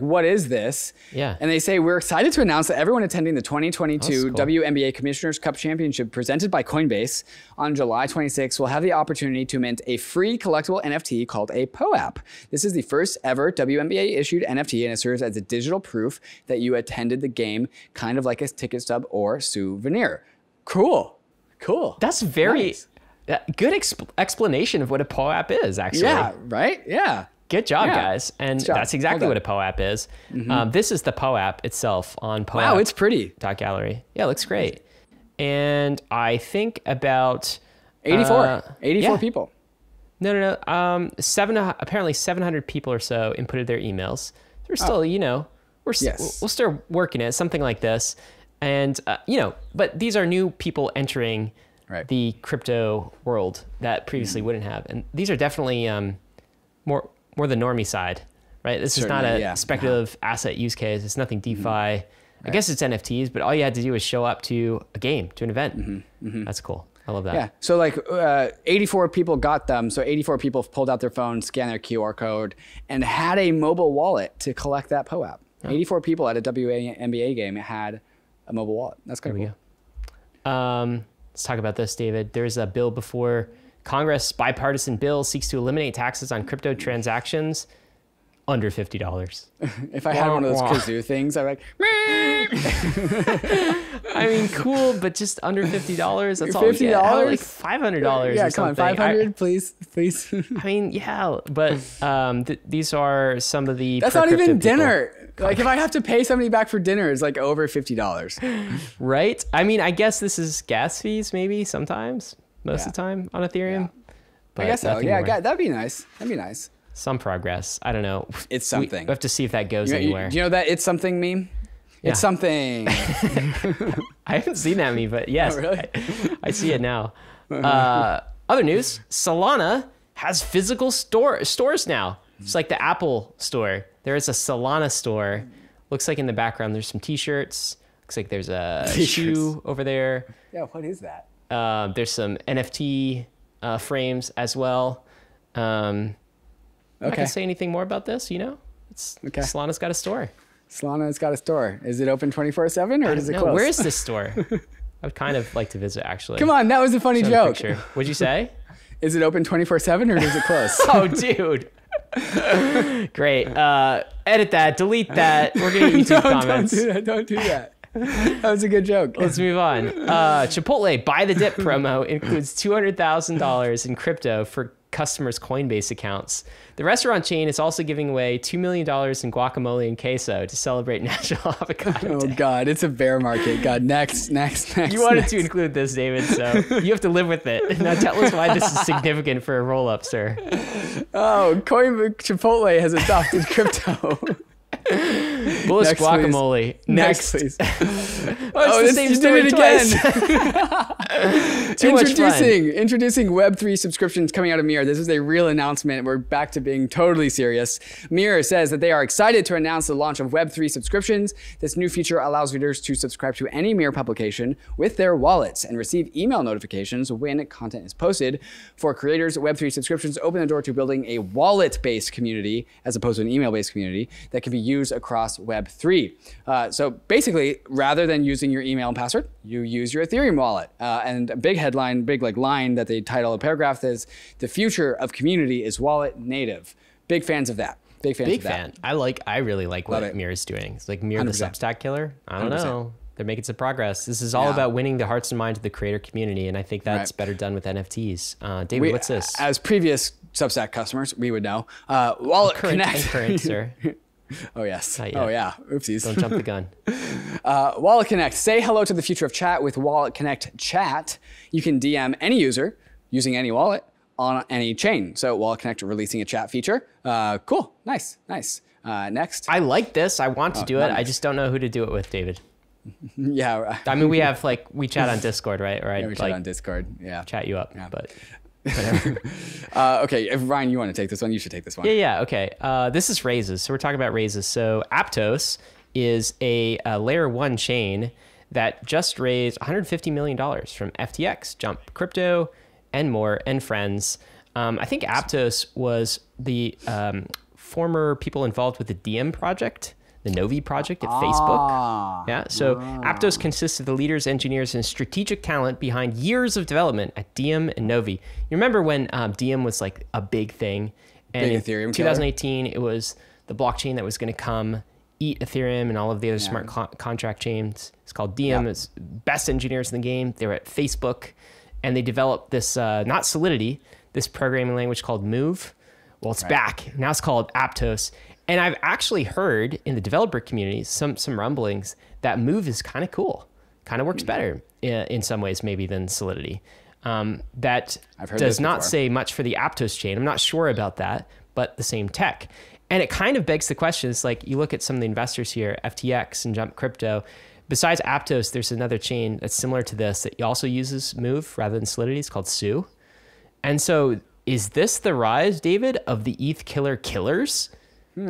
what is this? Yeah. And they say, we're excited to announce that everyone attending the 2022 WNBA Commissioner's Cup Championship presented by Coinbase on July 26 will have the opportunity to mint a free collectible NFT called a POAP. This is the first ever WNBA issued NFT, and it serves as a digital proof that you attended the game, kind of like a ticket stub or souvenir. Cool. Cool. That's very... nice. Good explanation of what a POAP is, actually. Yeah, right? Yeah. Good job, guys. And that's exactly what a POAP is. This is the POAP itself on POAP. Wow, it's pretty. .gallery. Yeah, it looks great. And I think about... 84 people. No. Apparently 700 people or so inputted their emails. We're still, you know, we'll start working at something like this. And, you know, but these are new people entering... right. The crypto world that previously wouldn't have, and these are definitely more the normie side, right? This is not a speculative asset use case. It's nothing DeFi. Right. I guess it's NFTs, but all you had to do was show up to a game, to an event. That's cool. I love that. Yeah. So like 84 people got them. So 84 people pulled out their phone, scanned their QR code, and had a mobile wallet to collect that POAP. 84 people at a WNBA game had a mobile wallet. That's kind of cool. Go. Let's talk about this, David. There's a bill before Congress. Bipartisan bill seeks to eliminate taxes on crypto transactions under $50. If I had one of those kazoo things, I'm like, I mean, cool, but just under $50. That's all. $50, like $500. Yeah, or come on, 500, please. I mean, yeah, but these are some of the. That's not even dinner. Like if I have to pay somebody back for dinner, it's like over $50. Right? I mean, I guess this is gas fees maybe sometimes, most of the time on Ethereum. Yeah. But I guess so. Yeah, that'd be nice. That'd be nice. Some progress. I don't know. It's something. We have to see if that goes anywhere. Do you know that it's something meme? Yeah. It's something. I haven't seen that meme, but yes, oh, really? I see it now. Other news, Solana has physical stores now. It's like the Apple store. There is a Solana store. Looks like in the background there's some T-shirts. Looks like there's a shoe over there. Yeah, what is that? There's some NFT frames as well. I can say anything more about this, you know? It's okay. Solana's got a store. Solana's got a store. Is it open 24/7 or is it closed? Where is this store? I would kind of like to visit, actually. Come on, that was a funny joke. What'd you say? Is it open 24/7 or is it closed? Oh, dude. Great. Edit that. Delete that. We're going to YouTube comments. Don't do that. Don't do that. That was a good joke. Let's move on. Chipotle buy the dip promo includes $200,000 in crypto for customers' Coinbase accounts. The rrestaurant chain is also giving away $2 million in guacamole and queso to celebrate National Avocado Day. Oh God, it's a bear market. God, next. You wanted to include this, David, so you have to live with it. Now tell us why this is significant for a roll-up, sir. Oh, Chipotle has adopted crypto. Bullish next, guacamole. Please. Next, please. Oh, it's the same story again. Too much fun. Introducing Web3 subscriptions coming out of Mirror. This is a real announcement. We're back to being totally serious. Mirror says that they are excited to announce the launch of Web3 subscriptions. This new feature allows readers to subscribe to any Mirror publication with their wallets and receive email notifications when content is posted. For creators, Web3 subscriptions open the door to building a wallet-based community as opposed to an email-based community that can be used across Web3. So basically, rather than using your email and password, you use your Ethereum wallet. And a big headline, line that they title a paragraph is, the future of community is wallet native. Big fans of that. Big fan. I really like what Mirror is doing. It's like Mirror the Substack killer. I don't know. They're making some progress. This is all about winning the hearts and minds of the creator community, and I think that's better done with NFTs. David, what's this? As previous Substack customers, we would know. Wallet Connect. Current, sir. Oh, yes. Oh, yeah. Oopsies. Don't jump the gun. Wallet Connect. Say hello to the future of chat with Wallet Connect Chat. You can DM any user using any wallet on any chain. So Wallet Connect releasing a chat feature. Cool. Nice. Next. I like this. I want to do it. I just don't know who to do it with, David. Yeah. Right. I mean, we have we chat on Discord, right? Or we chat on Discord. Yeah. Chat you up. Yeah. But whatever. Okay, if Ryan, you want to take this one, you should take this one. Yeah, okay. This is raises. So we're talking about raises. So Aptos is a layer one chain that just raised $150 million from FTX, Jump Crypto, and more, and friends. I think Aptos was the former people involved with the DM project, the Novi project at Facebook. Yeah. So Aptos consists of the leaders, engineers, and strategic talent behind years of development at Diem and Novi. You remember when Diem was like a big thing, and in Ethereum 2018, it was the blockchain that was going to come eat Ethereum and all of the other smart contract chains. It's called Diem. It's best engineers in the game. They were at Facebook, and they developed this not Solidity, this programming language called Move. Well, it's back now. It's called Aptos. And I've actually heard in the developer community some rumblings that Move is kind of cool, kind of works better in some ways maybe than Solidity. That does not say much for the Aptos chain. I'm not sure about that, but the same tech. And it kind of begs the question, it's like you look at some of the investors here, FTX and Jump Crypto. Besides Aptos, there's another chain that's similar to this that also uses Move rather than Solidity. It's called Sue. And so is this the rise, David, of the ETH killers?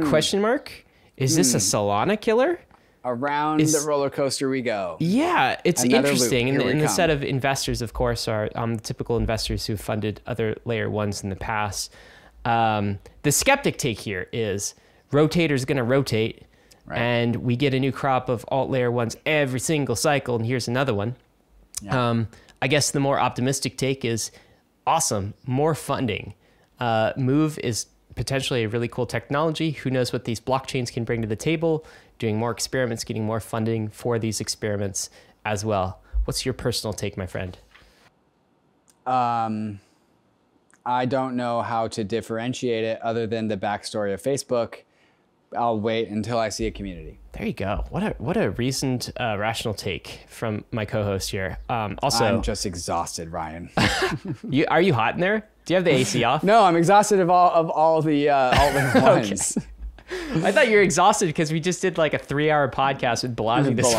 Question mark? Is this a Solana killer? Around the roller coaster we go. Yeah, it's interesting. And the set of investors, of course, are the typical investors who funded other layer ones in the past. The skeptic take here is rotator's going to rotate, and we get a new crop of alt layer ones every single cycle. And here's another one. Yeah. I guess the more optimistic take is awesome, more funding. Move is potentially a really cool technology. Who knows what these blockchains can bring to the table, doing more experiments, getting more funding for these experiments as well. What's your personal take, my friend? I don't know how to differentiate it other than the backstory of Facebook. I'll wait until I see a community. There you go. What a reasoned, rational take from my co-host here. Also, I'm just exhausted, Ryan. Are you hot in there? Do you have the AC off? No, I'm exhausted of all the alt-layer ones. I thought you were exhausted because we just did like a 3-hour podcast with Balaji this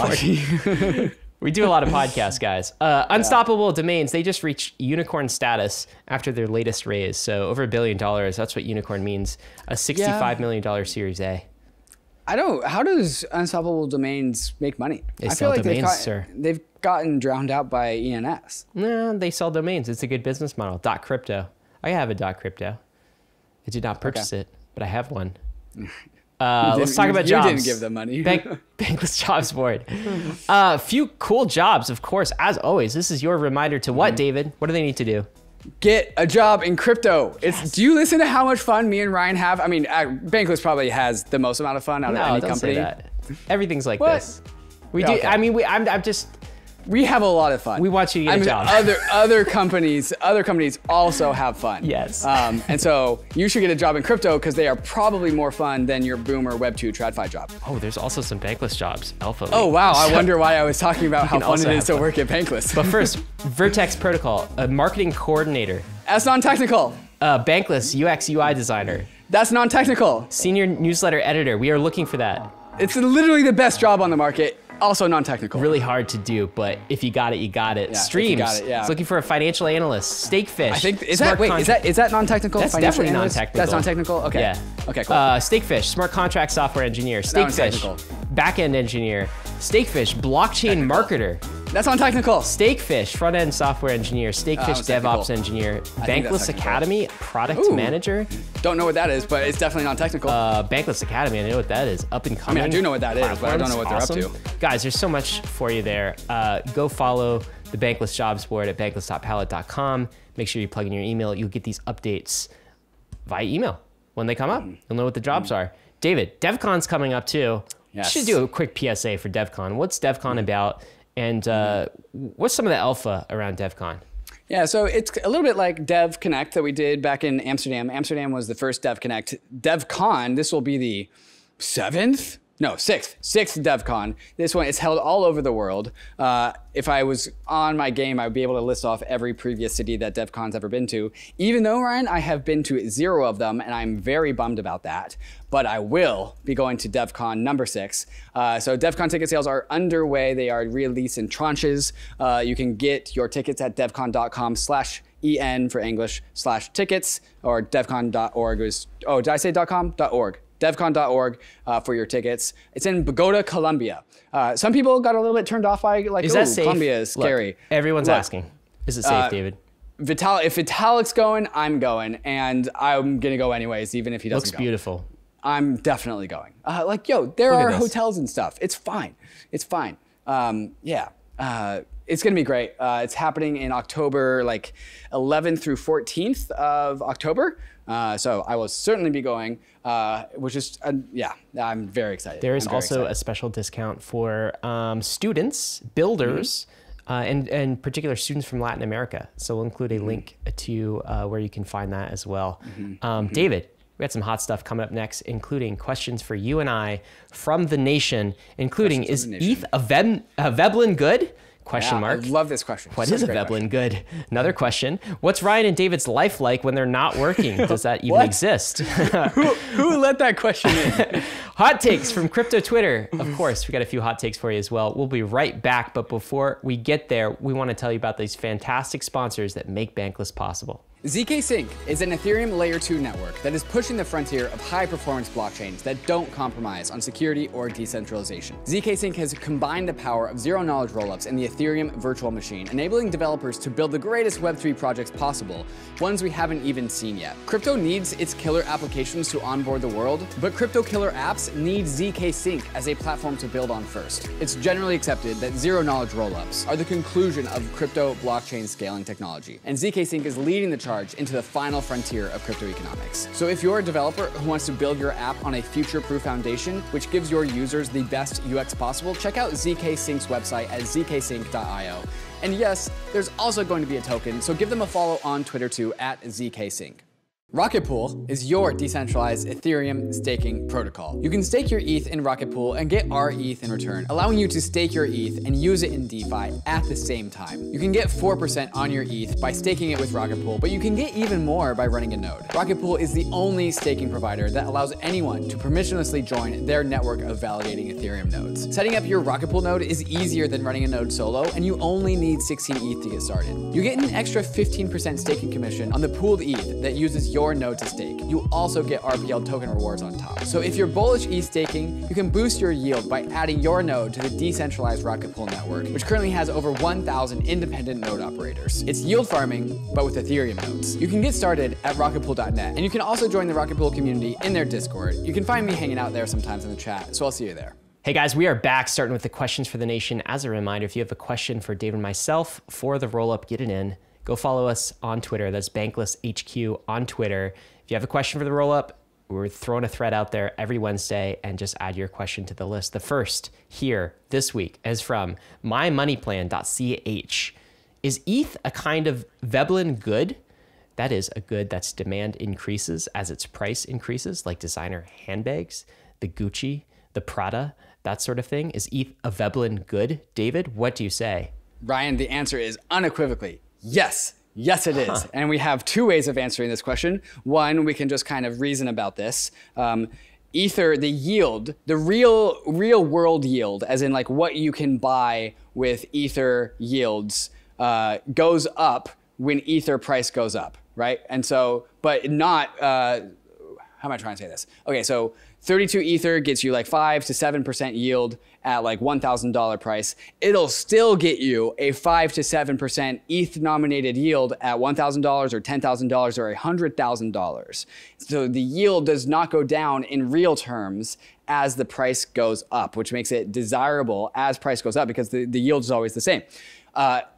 morning. We do a lot of podcasts, guys. Unstoppable Domains, they just reached unicorn status after their latest raise. So over $1 billion, that's what unicorn means. A $65 million Series A. I don't, how does Unstoppable Domains make money? They sell domains, sir. They've gotten drowned out by ENS. No, they sell domains. It's a good business model. .crypto. I have a .crypto. I did not purchase it, but I have one. Let's talk about jobs. You didn't give them money. Bankless Jobs Board. A few cool jobs, of course, as always. This is your reminder to what, David? What do they need to do? Get a job in crypto. Yes. It's, do you listen to how much fun me and Ryan have? I mean, Bankless probably has the most amount of fun out of any company. No, don't say that. Everything's like this. We do. Okay. I mean, I'm just... We have a lot of fun. We want you to get a job. Other companies also have fun. Yes. And so you should get a job in crypto because they are probably more fun than your Boomer Web2 TradFi job. Oh, there's also some Bankless jobs. Alpha. Oh, wow. I wonder why I was talking about how fun it is to work at Bankless. But first, Vertex Protocol, a marketing coordinator. That's non-technical. Bankless UX UI designer. That's non-technical. Senior newsletter editor. We are looking for that. It's literally the best job on the market. Also non-technical. Really hard to do, but if you got it, you got it. Yeah, Streams. Got it, yeah. It's looking for a financial analyst. Stakefish. I think is that non-technical? That's definitely non-technical. That's non-technical. Okay. Yeah. Okay. Cool. Stakefish, smart contract software engineer. Stakefish, backend engineer. Stakefish, blockchain marketer. That's non-technical. Stakefish, front-end software engineer. Stakefish, DevOps engineer. Bankless Academy, product manager. Don't know what that is, but it's definitely non-technical. Bankless Academy, I know what that is. Up and coming. I mean, I do know what that is, but I don't know what they're up to. Guys, there's so much for you there. Go follow the Bankless Jobs Board at bankless.pallet.com. Make sure you plug in your email. You'll get these updates via email when they come up. You'll know what the jobs are. David, DevCon's coming up too. Yes. You should do a quick PSA for DevCon. What's DevCon about? And what's some of the alpha around DevCon? Yeah, so it's a little bit like Dev Connect that we did back in Amsterdam. Amsterdam was the first Dev Connect. DevCon, this will be the sixth DevCon. This one is held all over the world. If I was on my game, I would be able to list off every previous city that DevCon's ever been to. Even though, Ryan, I have been to 0 of them, and I'm very bummed about that. But I will be going to DevCon #6. So DevCon ticket sales are underway. They are released in tranches. You can get your tickets at devcon.com/en for English /tickets or devcon.org. Oh, did I say .com? .org. devcon.org for your tickets. It's in Bogota, Colombia. Some people got a little bit turned off by like, oh, Colombia is scary. Look, everyone's asking, is it safe, David? If Vitalik's going, I'm going, and I'm gonna go anyways, even if he doesn't go. Looks beautiful. I'm definitely going. Like, yo, there are hotels and stuff. It's fine. It's fine. Yeah. It's gonna be great. It's happening in October, like 11th through 14th of October. So I will certainly be going, which is, yeah, I'm very excited. There is also a special discount for students, builders, and particular students from Latin America. So we'll include a link to where you can find that as well. David, we got some hot stuff coming up next, including questions for you and I from the nation, including is ETH Veblen good? Question mark. I love this question. What is a Veblen good? Another question. What's Ryan and David's life like when they're not working? Does that even exist? who let that question in? Hot takes from crypto Twitter. Of course, we got a few hot takes for you as well. We'll be right back. But before we get there, we want to tell you about these fantastic sponsors that make Bankless possible. ZK Sync is an Ethereum Layer 2 network that is pushing the frontier of high-performance blockchains that don't compromise on security or decentralization. ZK Sync has combined the power of zero-knowledge rollups and the Ethereum virtual machine, enabling developers to build the greatest Web3 projects possible, ones we haven't even seen yet. Crypto needs its killer applications to onboard the world, but crypto killer apps need ZK Sync as a platform to build on first. It's generally accepted that zero-knowledge rollups are the conclusion of crypto blockchain scaling technology, and ZK Sync is leading the charge into the final frontier of crypto economics. So if you're a developer who wants to build your app on a future-proof foundation, which gives your users the best UX possible, check out ZK Sync's website at zksync.io. And yes, there's also going to be a token, so give them a follow on Twitter too, at ZK Sync. Rocket Pool is your decentralized Ethereum staking protocol. You can stake your ETH in Rocket Pool and get our ETH in return, allowing you to stake your ETH and use it in DeFi at the same time. You can get 4% on your ETH by staking it with Rocket Pool, but you can get even more by running a node. Rocket Pool is the only staking provider that allows anyone to permissionlessly join their network of validating Ethereum nodes. Setting up your Rocket Pool node is easier than running a node solo, and you only need 16 ETH to get started. You get an extra 15% staking commission on the pooled ETH that uses your node to stake. You also get RPL token rewards on top. So if you're bullish ETH staking, you can boost your yield by adding your node to the decentralized Rocket Pool network, which currently has over 1,000 independent node operators. It's yield farming, but with Ethereum nodes. You can get started at rocketpool.net, and you can also join the Rocket Pool community in their Discord. You can find me hanging out there sometimes in the chat, so I'll see you there. Hey guys, we are back, starting with the questions for the nation. As a reminder, if you have a question for Dave and myself for the roll-up, get it in. Go follow us on Twitter. That's BanklessHQ on Twitter. If you have a question for the roll-up, we're throwing a thread out there every Wednesday and just add your question to the list. The first here this week is from mymoneyplan.ch. Is ETH a kind of Veblen good? That is a good that's demand increases as its price increases, like designer handbags, the Gucci, the Prada, that sort of thing. Is ETH a Veblen good? David, what do you say? Ryan, the answer is unequivocally yes. Yes, it is. And we have two ways of answering this question. One, we can just kind of reason about this. Ether, the yield, the real world yield, as in like what you can buy with Ether yields, goes up when Ether price goes up, right? And so, but not, how am I trying to say this? Okay, so 32 Ether gets you like 5 to 7% yield at like $1,000 price. It'll still get you a 5 to 7% ETH nominated yield at $1,000 or $10,000 or $100,000. So the yield does not go down in real terms as the price goes up, which makes it desirable as price goes up because the yield is always the same.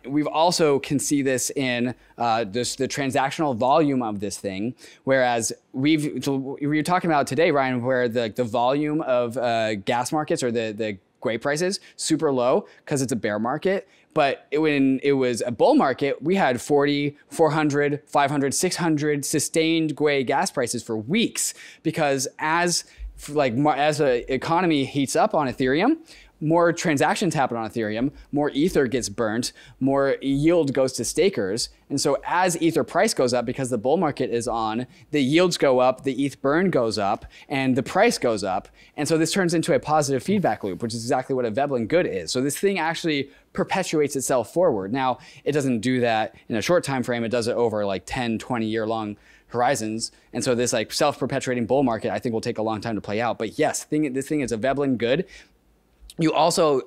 We've also can see this in the transactional volume of this thing, whereas we were talking about today, Ryan, where the volume of gas markets or the grape prices super low because it's a bear market. But when it was a bull market, we had 40, 400, 500, 600 sustained gray gas prices for weeks because as the economy heats up on Ethereum, more transactions happen on Ethereum, more Ether gets burnt, more yield goes to stakers. And so as Ether price goes up, because the bull market is on, the yields go up, the ETH burn goes up, and the price goes up. And so this turns into a positive feedback loop, which is exactly what a Veblen good is. So this thing actually perpetuates itself forward. Now, it doesn't do that in a short time frame. It does it over like 10, 20 year long horizons. And so this like self-perpetuating bull market, I think will take a long time to play out. But yes, this thing is a Veblen good. It also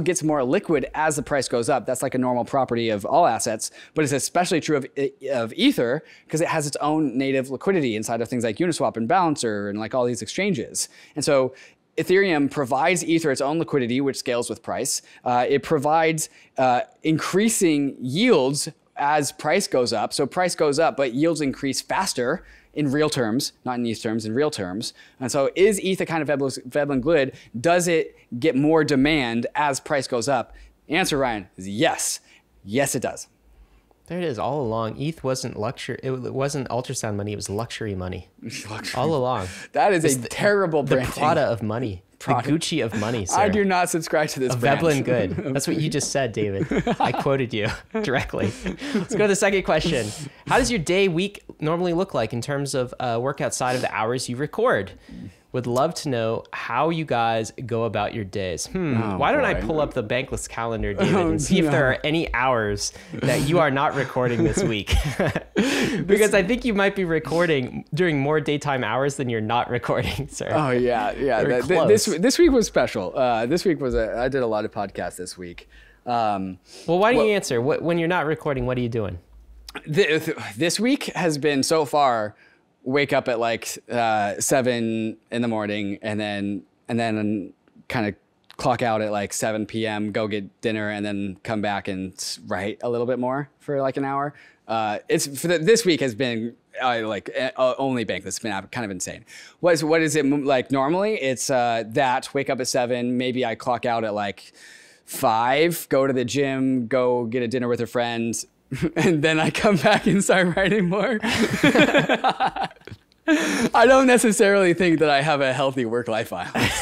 gets more liquid as the price goes up. That's like a normal property of all assets, but it's especially true of Ether because it has its own native liquidity inside of things like Uniswap and Balancer and like all these exchanges. And so Ethereum provides Ether its own liquidity, which scales with price. It provides increasing yields as price goes up. So price goes up, but yields increase faster in real terms, not in ETH terms, in real terms. And so is ETH a kind of Veblen good? Does it get more demand as price goes up? The answer, Ryan, is yes. Yes, it does. There it is. All along, ETH wasn't luxury. It wasn't ultrasound money. It was luxury money. Luxury. All along. That is a terrible branding. The Prada of money. Product. The Gucci of money, sir. I do not subscribe to this brand. Veblen good. That's what you just said, David. I quoted you directly. Let's go to the second question. How does your day, week normally look like in terms of work outside of the hours you record? Would love to know how you guys go about your days. Oh, why don't I pull up the Bankless calendar, David, and see if there are any hours that you are not recording this week? Because I think you might be recording during more daytime hours than you're not recording, sir. Oh, yeah, yeah. This week was special. This week was, I did a lot of podcasts this week. Well, why don't you answer? When you're not recording, what are you doing? This week has been so far... wake up at like 7 in the morning and then kind of clock out at like 7 p.m., go get dinner, and then come back and write a little bit more for like an hour. This week has been only Bankless. It's been kind of insane. What is it like normally? It's that wake up at 7, maybe I clock out at like 5, go to the gym, go get a dinner with a friend, and then I come back and start writing more. I don't necessarily think that I have a healthy work-life balance.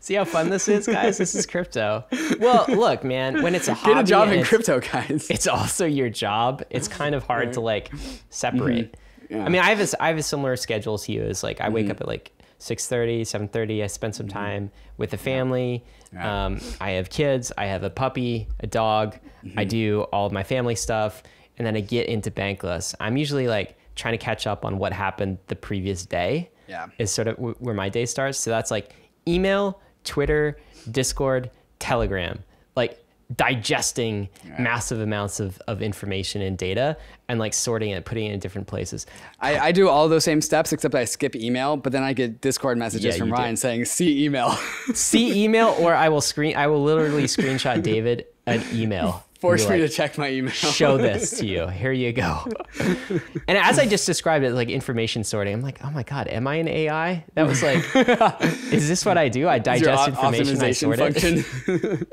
See how fun this is, guys? This is crypto. Well, look, man, when it's a hobby, get a job in crypto, guys. It's also your job. It's kind of hard to like separate. Mm-hmm. Yeah. I mean, I have a similar schedule to you. Is like I wake up at like 6:30, 7:30. I spend some time with the family. Yeah. I have kids. I have a puppy, a dog. I do all of my family stuff, and then I get into Bankless. I'm usually like trying to catch up on what happened the previous day. Yeah, is sort of where my day starts. So that's like email, Twitter, Discord, Telegram, like digesting massive amounts of information and data and like sorting it, putting it in different places. I do all those same steps, except I skip email, but then I get Discord messages from Ryan saying, see email. See email, or I will literally screenshot David an email. Force me to check my email. Show this to you. Here you go. And as I just described it, like information sorting, I'm like, oh my God, am I an AI? That was like, is this what I do? I digest information, I sort it.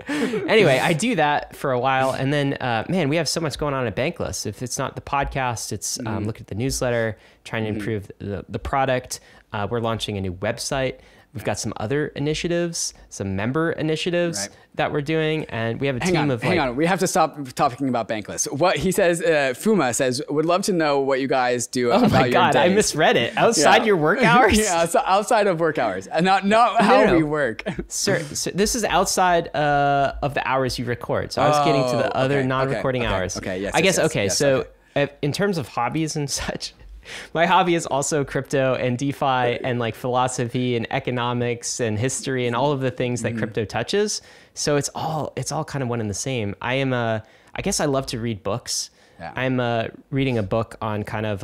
Anyway, I do that for a while. And then, man, we have so much going on at Bankless. If it's not the podcast, it's look at the newsletter, trying to improve the product. We're launching a new website. We've got some other initiatives, some member initiatives that we're doing, and we have a team of like... Hang on, we have to stop talking about Bankless. What he says, Fuma says, would love to know what you guys do about your days. Oh my God, I misread it. Outside your work hours? Yeah, so outside of work hours. Not how we work. Sir, this is outside of the hours you record. So I was getting to the other non-recording hours. Okay, so in terms of hobbies and such... My hobby is also crypto and DeFi and like philosophy and economics and history and all of the things that crypto touches. So it's all kind of one and the same. I guess I love to read books. Yeah. I'm reading a book on kind of,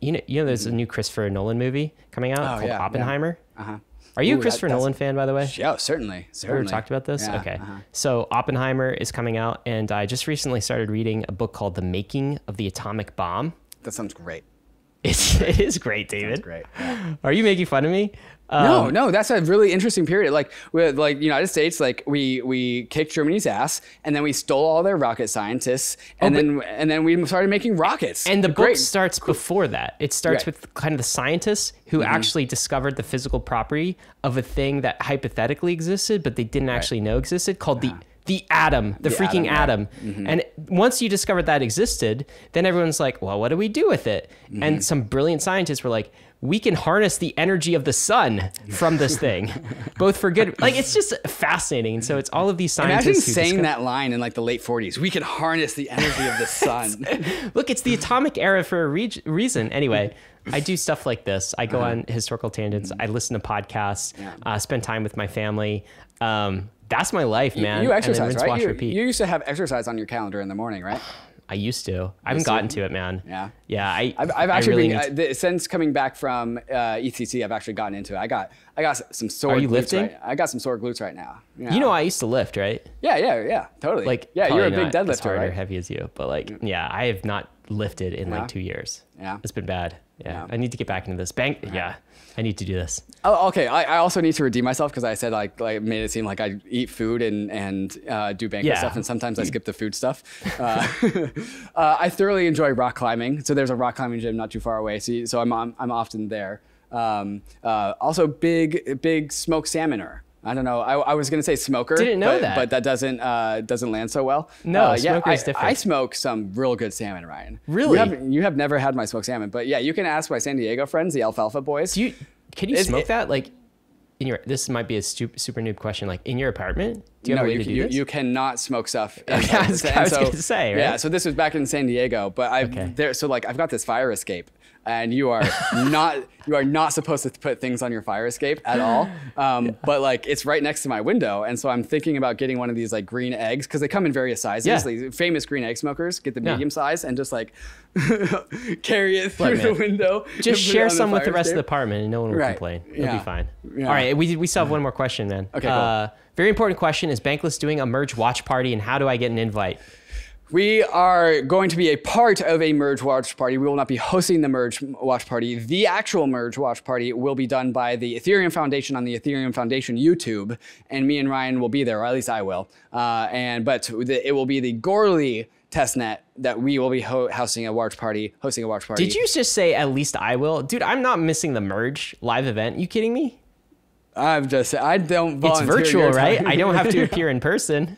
you know, there's a new Christopher Nolan movie coming out called Oppenheimer. Yeah. Uh-huh. Are you a Christopher Nolan fan, by the way? Yeah, certainly. Ever talked about this? Yeah, okay. So Oppenheimer is coming out, and I just recently started reading a book called The Making of the Atomic Bomb. That sounds great. It is great, David. Great. Yeah. Are you making fun of me? No, that's a really interesting period. Like, with like United States, like we kicked Germany's ass, and then we stole all their rocket scientists, and then we started making rockets. And the book starts before that. It starts with kind of the scientists who actually discovered the physical property of a thing that hypothetically existed, but they didn't actually know existed, called the atom, the freaking atom. And once you discovered that existed, then everyone's like, well, what do we do with it? And some brilliant scientists were like, we can harness the energy of the sun from this thing, both for good. Like, it's just fascinating. So it's all of these scientists. Imagine saying that line in like the late 40s, we can harness the energy of the sun. Look, it's the atomic era for a reason. Anyway, I do stuff like this. I go on historical tangents. I listen to podcasts, spend time with my family. That's my life, man. You exercise, right? You used to have exercise on your calendar in the morning, right? I used to. I haven't gotten to it, man. Yeah. Yeah. I've actually been, since coming back from ETC, I've actually gotten into it. I got some sore glutes. Are you lifting? Right, I got some sore glutes right now. Yeah. You know, I used to lift, right? Yeah. Totally. Like, yeah, you're a big deadlifter, right? Heavy as you, but like, yeah, I have not lifted in like 2 years. Yeah. It's been bad. Yeah. I need to get back into this. Yeah. I need to do this. Oh, okay. I also need to redeem myself because I said like made it seem like I eat food and do bank stuff, and sometimes I skip the food stuff. I thoroughly enjoy rock climbing. So there's a rock climbing gym not too far away. So I'm often there. Also big smoked salmoner. I don't know. I was gonna say smoker. Didn't know that. But that doesn't land so well. No, smoker is different. I smoke some real good salmon, Ryan. Really? You have never had my smoked salmon, but yeah, you can ask my San Diego friends, the Alfalfa Boys. Can you smoke that? Like, this might be a super noob question. Like, in your apartment, do you have a way to do this? You cannot smoke stuff. I was gonna say. Right? Yeah. So this was back in San Diego, but I've got this fire escape. And you are not supposed to put things on your fire escape at all. But like, it's right next to my window. And so I'm thinking about getting one of these like green eggs, because they come in various sizes. Yeah. Like, famous green egg smokers get the medium size and just like carry it through the window. Just share some with the rest of the apartment and no one will complain. It'll be fine. Yeah. All right, we still have one more question then. Okay, cool. Very important question, is Bankless doing a merge watch party and how do I get an invite? We are going to be a part of a merge watch party. We will not be hosting the merge watch party. The actual merge watch party will be done by the Ethereum Foundation on the Ethereum Foundation YouTube, and me and Ryan will be there, or at least I will. But it will be the Görli testnet that we will be hosting a watch party. Did you just say at least I will? Dude, I'm not missing the merge live event. You kidding me? I'm just, I don't volunteer. It's virtual, right? I don't have to appear in person.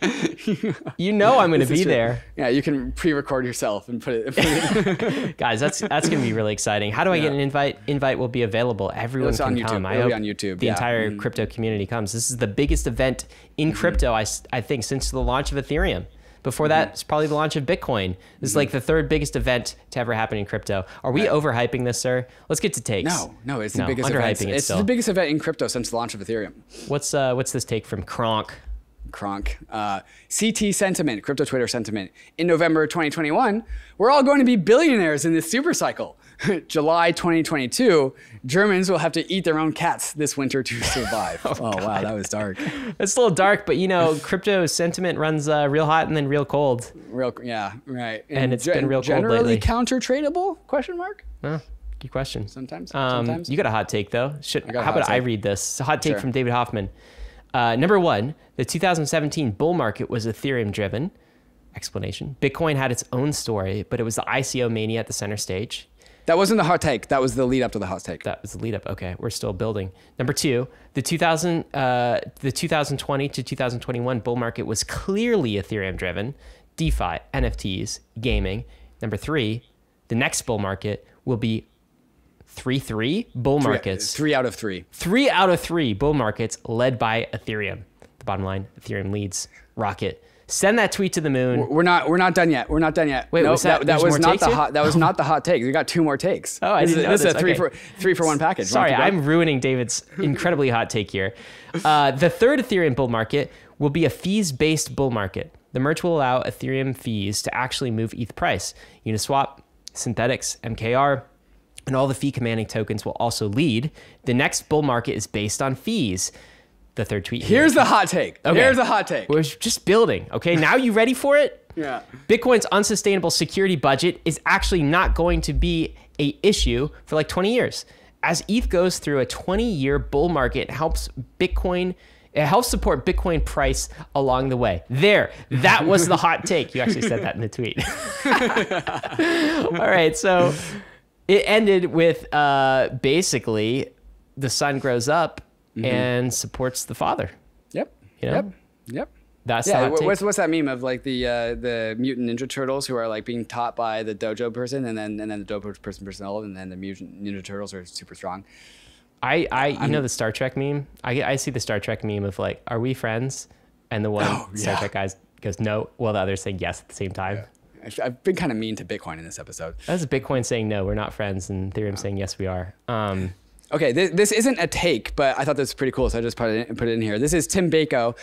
You know I'm going to be there. Yeah, you can pre-record yourself and put it. Guys, that's going to be really exciting. How do I get an invite? Invite will be available. Everyone can come. It's on YouTube. I hope on YouTube. The entire crypto community comes. This is the biggest event in crypto, I think, since the launch of Ethereum. Before that, it's probably the launch of Bitcoin. This is like the third biggest event to ever happen in crypto. Are we overhyping this, sir? Let's get to takes. No, it's the biggest event. It's the biggest event in crypto since the launch of Ethereum. What's this take from Kronk? CT sentiment, crypto Twitter sentiment. In November 2021, we're all going to be billionaires in this super cycle. July 2022, Germans will have to eat their own cats this winter to survive. oh wow, that was dark. It's a little dark, but you know, crypto sentiment runs real hot and then real cold. Yeah, right. And it's been real cold lately. Generally counter-tradable? Question mark? Huh. Good question. Sometimes. You got a hot take though. How about I read this? It's a hot take from David Hoffman. Number 1, the 2017 bull market was Ethereum driven. Explanation. Bitcoin had its own story, but it was the ICO mania at the center stage. That wasn't the hot take. That was the lead up to the hot take. That was the lead up. Okay, we're still building. Number 2, the 2020 to 2021 bull market was clearly Ethereum driven, DeFi, NFTs, gaming. Number 3, the next bull market will be three bull markets. 3 out of 3. 3 out of 3 bull markets led by Ethereum. The bottom line: Ethereum leads. Rocket. Send that tweet to the moon. We're not done yet. We're not done yet. Wait, nope, that was not the hot. That was not the hot take. We got 2 more takes. Oh, this is a 3-for-1 package. Sorry, I'm ruining David's incredibly hot take here. The third Ethereum bull market will be a fees-based bull market. The merge will allow Ethereum fees to actually move ETH price. Uniswap, Synthetics, MKR, and all the fee commanding tokens will also lead. The next bull market is based on fees. The third tweet. Here's the hot take. Okay. Here's the hot take. We're just building. Okay, now you ready for it? Yeah. Bitcoin's unsustainable security budget is actually not going to be an issue for like 20 years. As ETH goes through a 20-year bull market, it helps support Bitcoin price along the way. There, that was the hot take. You actually said that in the tweet. All right, so it ended with basically the sun grows up and supports the father. Yep. You know? Yep. That's the hot take. What's that meme of like the mutant ninja turtles who are like being taught by the dojo person and then the dojo person personnel and then the mutant ninja turtles are super strong. You know the Star Trek meme? I see the Star Trek meme of like, are we friends? And the one Star Trek guy goes no, while the other saying yes at the same time. Yeah. I've been kind of mean to Bitcoin in this episode. That's Bitcoin saying no, we're not friends, and Ethereum saying yes, we are. Okay, this isn't a take, but I thought this was pretty cool, so I just put it in here. This is Tim Bako.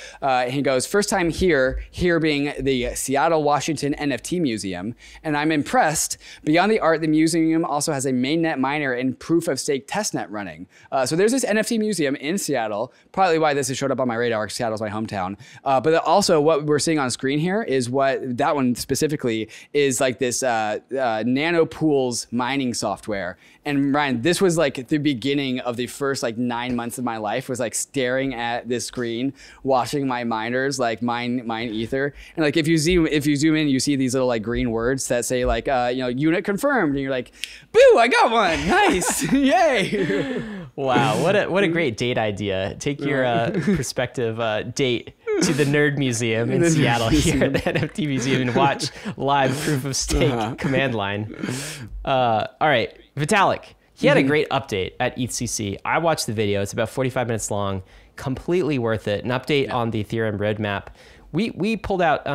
He goes, first time here being the Seattle, Washington NFT Museum, and I'm impressed. Beyond the art, the museum also has a mainnet miner and proof-of-stake testnet running. So there's this NFT museum in Seattle, probably why this has showed up on my radar, because Seattle's my hometown. But also what we're seeing on screen here is that one specifically is like this NanoPools mining software. And Ryan, this was like the beginning of the first like 9 months of my life was like staring at this screen, watching my miners like mine ether. And like if you zoom in, you see these little like green words that say like you know, unit confirmed, and you're like, boo, I got one, nice, yay! Wow, what a great date idea. Take your prospective date to the Nerd Museum in Seattle here at the NFT Museum and watch live proof of stake command line. All right. Vitalik, he had a great update at ETHCC. I watched the video. It's about 45 minutes long, completely worth it. An update on the Ethereum roadmap. We pulled out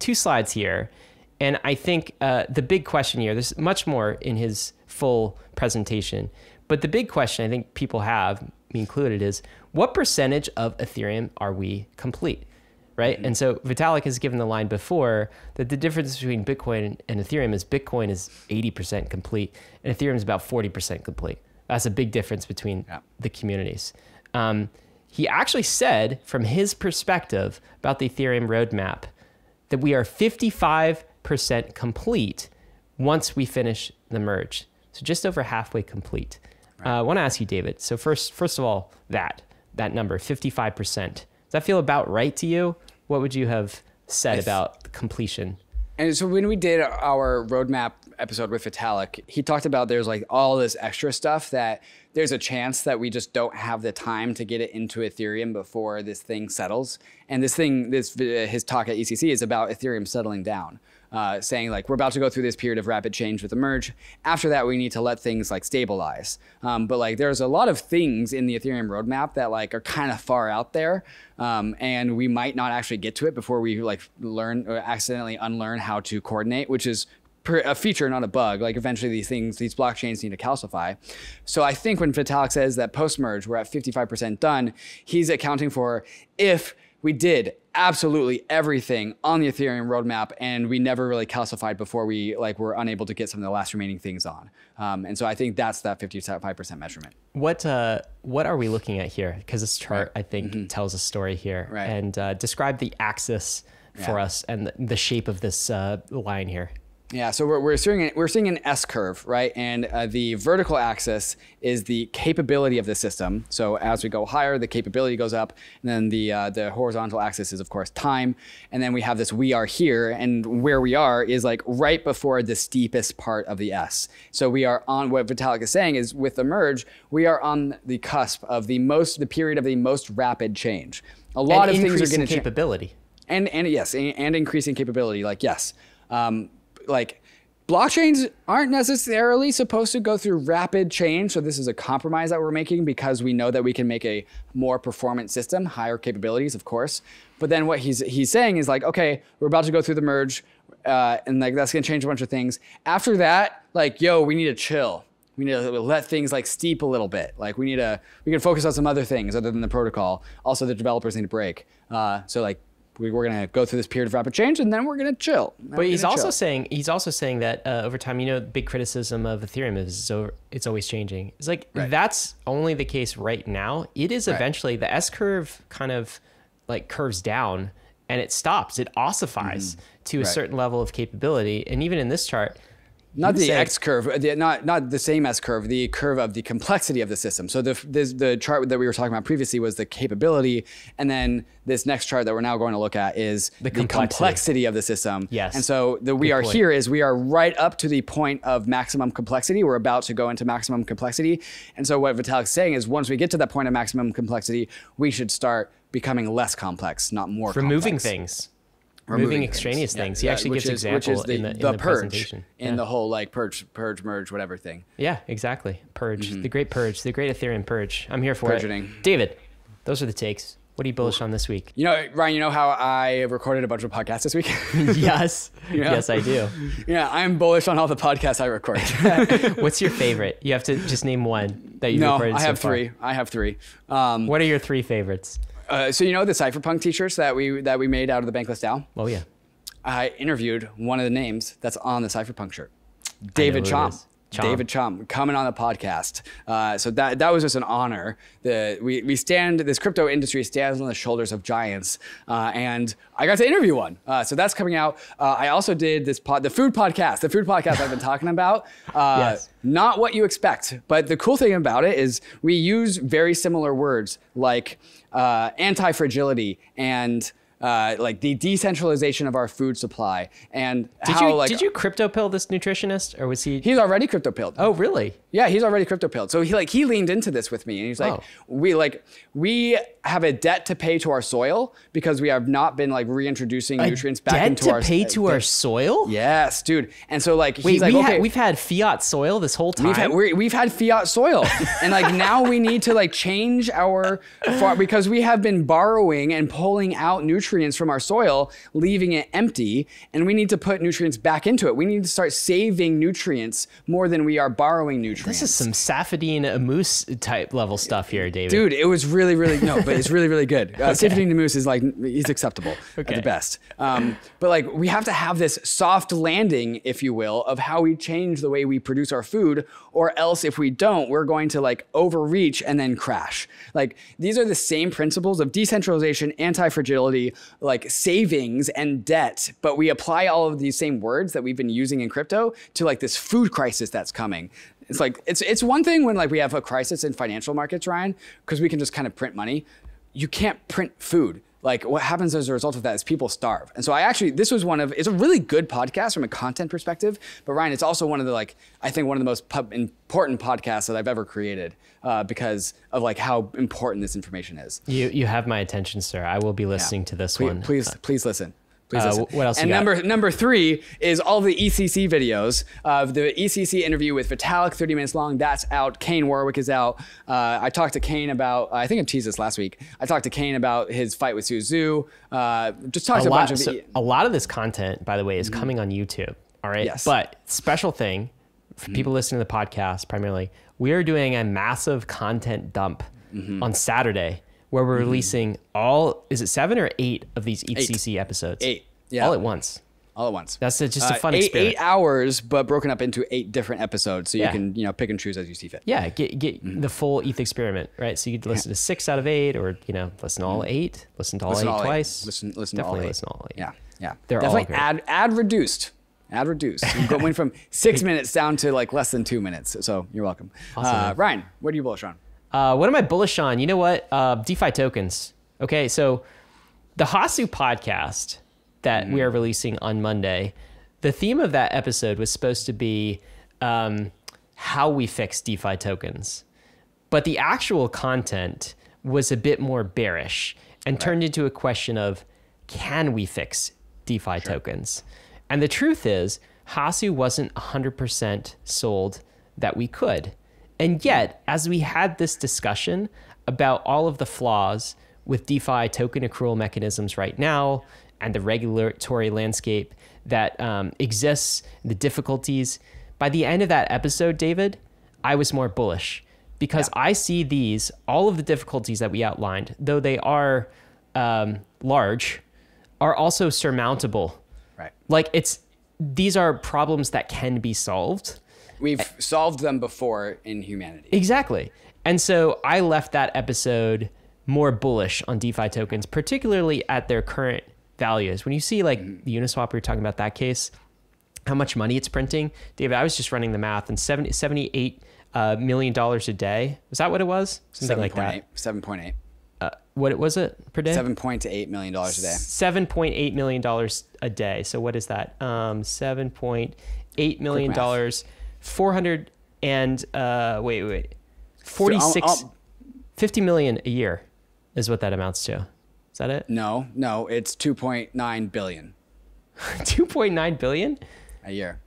2 slides here, and I think the big question here, there's much more in his full presentation, but the big question I think people have, me included, is what percentage of Ethereum are we complete? Right? And so Vitalik has given the line before that the difference between Bitcoin and Ethereum is Bitcoin is 80% complete and Ethereum is about 40% complete. That's a big difference between the communities. He actually said from his perspective about the Ethereum roadmap that we are 55% complete once we finish the merge. So just over halfway complete. Right. I want to ask you, David. So first of all, that number, 55%, does that feel about right to you? What would you have said about completion? And so when we did our roadmap episode with Vitalik, he talked about there's like all this extra stuff that there's a chance that we just don't have the time to get it into Ethereum before this thing settles. And this thing, his talk at ECC is about Ethereum settling down, saying like, we're about to go through this period of rapid change with the merge. After that, we need to let things like stabilize. But like, there's a lot of things in the Ethereum roadmap that like are kind of far out there. And we might not actually get to it before we like learn or accidentally unlearn how to coordinate, which is a feature, not a bug. Like eventually these things, these blockchains need to calcify. So I think when Vitalik says that post-merge, we're at 55% done, he's accounting for if we did absolutely everything on the Ethereum roadmap and we never really calcified before we like were unable to get some of the last remaining things on. And so I think that's that 55% measurement. What are we looking at here? Because this chart, right, I think tells a story here. Right. And describe the axis for us and the shape of this line here. Yeah, so we're seeing an S curve, right? And the vertical axis is the capability of the system. So as we go higher, the capability goes up, and then the horizontal axis is of course time. And then we have this we are here, and where we are is like right before the steepest part of the S. So we are on, what Vitalik is saying is with the merge, we are on the cusp of the period of the most rapid change. A lot of things are going to capability. And increasing capability, like yes. Like blockchains aren't necessarily supposed to go through rapid change. So this is a compromise that we're making because we know that we can make a more performant system, higher capabilities, of course. But then what he's saying is like, okay, we're about to go through the merge and like that's gonna change a bunch of things. After that, like, yo, we need to chill. We need to let things like steep a little bit. Like we can focus on some other things other than the protocol. Also the developers need a break. So like, we're going to go through this period of rapid change and then we're going to chill. But he's also saying that over time, you know, big criticism of Ethereum is it's always changing. It's like, that's only the case right now. It is eventually the S curve kind of like curves down and it stops. It ossifies to a certain level of capability. And even in this chart, not the X curve, not the same S curve, the curve of the complexity of the system. So the chart that we were talking about previously was the capability. And then this next chart that we're now going to look at is the complexity of the system. Yes. And so here is we are right up to the point of maximum complexity. We're about to go into maximum complexity. And so what Vitalik's saying is once we get to that point of maximum complexity, we should start becoming less complex, not more complex. Removing things. Removing extraneous things. He actually gives examples in the purge, in the whole like purge, merge, whatever thing. Yeah, exactly. Purge, the great purge, the great Ethereum purge. I'm here for it. David, those are the takes. What are you bullish on this week? You know, Ryan, you know how I recorded a bunch of podcasts this week? Yes. You know? Yes, I do. Yeah, I'm bullish on all the podcasts I record. What's your favorite? You have to just name one that you've recorded so far. No, I have three. I have three. What are your three favorites? So you know the cypherpunk t-shirts that we made out of the Bankless DAO? Oh yeah. I interviewed one of the names that's on the cypherpunk shirt. David Chomp. David Chomp coming on the podcast. So that was just an honor. This crypto industry stands on the shoulders of giants. And I got to interview one. So that's coming out. I also did the food podcast I've been talking about. Yes. Not what you expect, but the cool thing about it is we use very similar words like anti-fragility and like the decentralization of our food supply and did you crypto pill this nutritionist or was he? He's already crypto pilled. Oh really? Yeah, he's already crypto pilled. So he leaned into this with me and he's like, we have a debt to pay to our soil because we have not been like reintroducing nutrients back into our soil. Debt to pay to our soil? Yes, dude. And so like, he's like, okay, we've had fiat soil this whole time. We've had fiat soil. And like, now we need to like change our, because we have been borrowing and pulling out nutrients from our soil, leaving it empty. And we need to put nutrients back into it. We need to start saving nutrients more than we are borrowing nutrients. This is some Safedine Amuse type level stuff here, David. Dude, it was no, but it's really, really good. Safedine Amuse is like, he's acceptable at the best. But like, we have to have this soft landing, if you will, of how we change the way we produce our food, or else if we don't, we're going to like overreach and then crash. Like these are the same principles of decentralization, anti-fragility, like savings and debt, but we apply all of these same words that we've been using in crypto to like this food crisis that's coming. It's like, it's one thing when like we have a crisis in financial markets, Ryan, because we can just kind of print money. You can't print food. like what happens as a result of that is people starve. And so I actually, this was one of, it's a really good podcast from a content perspective, but Ryan, it's also one of the, like, I think one of the most important podcasts that I've ever created because of like how important this information is. You have my attention, sir. I will be listening to this one. Please listen. Please listen. What else? And number three is all the ECC videos. The ECC interview with Vitalik, 30 minutes long. That's out. Kane Warwick is out. I talked to Kane about. I think I teased this last week. I talked to Kane about his fight with Suzu. Just talked a bunch of. So a lot of this content, by the way, is coming on YouTube. All right. Yes. But special thing for people listening to the podcast primarily, we are doing a massive content dump on Saturday, where we're releasing all, is it 7 or 8 of these ETCC episodes? 8. Yeah. All at once. All at once. That's just a fun experience. 8 hours, but broken up into 8 different episodes. So you can, you know, pick and choose as you see fit. Yeah. Get the full ETH experiment, right? So you could listen to 6 out of 8 or, you know, listen to all 8, listen to all 8 twice. Listen to all 8. Definitely listen to all 8. Yeah. Yeah. They're definitely all great. Ad reduced. You went from 6 minutes down to like less than 2 minutes. So you're welcome. Awesome. Ryan, what are you bullish on? What am I bullish on? You know what? DeFi tokens. Okay, so the Hasu podcast that we are releasing on Monday, the theme of that episode was supposed to be how we fix DeFi tokens. But the actual content was a bit more bearish and turned into a question of, can we fix DeFi tokens? And the truth is, Hasu wasn't 100% sold that we could. And yet, as we had this discussion about all of the flaws with DeFi token accrual mechanisms right now and the regulatory landscape that exists, the difficulties, by the end of that episode, David, I was more bullish because I see these, all of the difficulties that we outlined, though they are large, are also surmountable. Right. Like these are problems that can be solved. We've solved them before in humanity. Exactly. And so I left that episode more bullish on DeFi tokens, particularly at their current values. When you see like the Uniswap, we were talking about that case, how much money it's printing. David, I was just running the math and $78 million a day. Is that what it was? Something like that. 7.8. What was it per day? $7.8 million a day. $7.8 million a day. So what is that? $7.8 million. $50 million a year is what that amounts to. Is that it? No, it's 2.9 billion. 2.9 billion a year.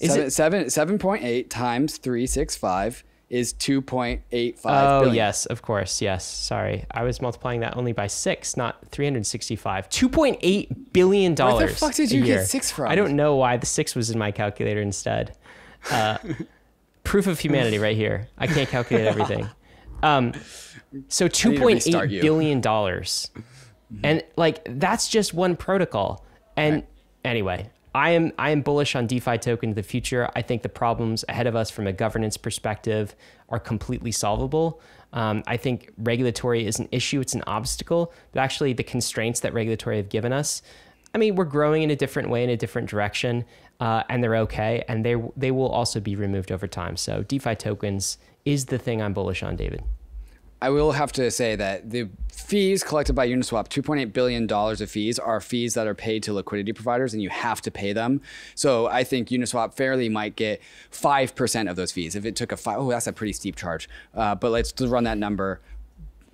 Is it 7.8 times 365 is 2.85 billion. Oh yes, of course. Yes. Sorry. I was multiplying that only by 6, not 365. $2.8 billion. Where the fuck did you get 6 from? I don't know why the 6 was in my calculator instead. Proof of humanity right here. I can't calculate everything. So $2.8 billion. And like, that's just one protocol. And anyway, I am bullish on DeFi token in the future. I think the problems ahead of us from a governance perspective are completely solvable. I think regulatory is an issue. It's an obstacle, but actually the constraints that regulatory have given us, I mean, we're growing in a different way, in a different direction, and they're okay. And they will also be removed over time. So DeFi tokens is the thing I'm bullish on, David. I will have to say that the fees collected by Uniswap, $2.8 billion of fees, are fees that are paid to liquidity providers and you have to pay them. So I think Uniswap fairly might get 5% of those fees. If it took a 5, oh, that's a pretty steep charge. But let's run that number,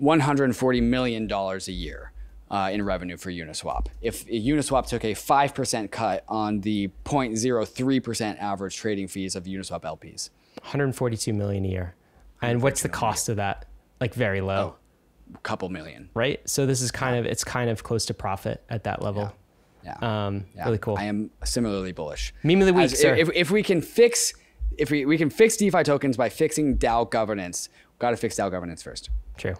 $140 million a year. In revenue for Uniswap. If Uniswap took a 5% cut on the 0.03% average trading fees of Uniswap LPs. $142 million a year. And what's the cost of that? Like very low. Oh, couple million. Right? So this is kind of, it's kind of close to profit at that level. Yeah. Really cool. I am similarly bullish. Meme of the week, sir. If we can fix, if we can fix DeFi tokens by fixing DAO governance, got to fix DAO governance first. True.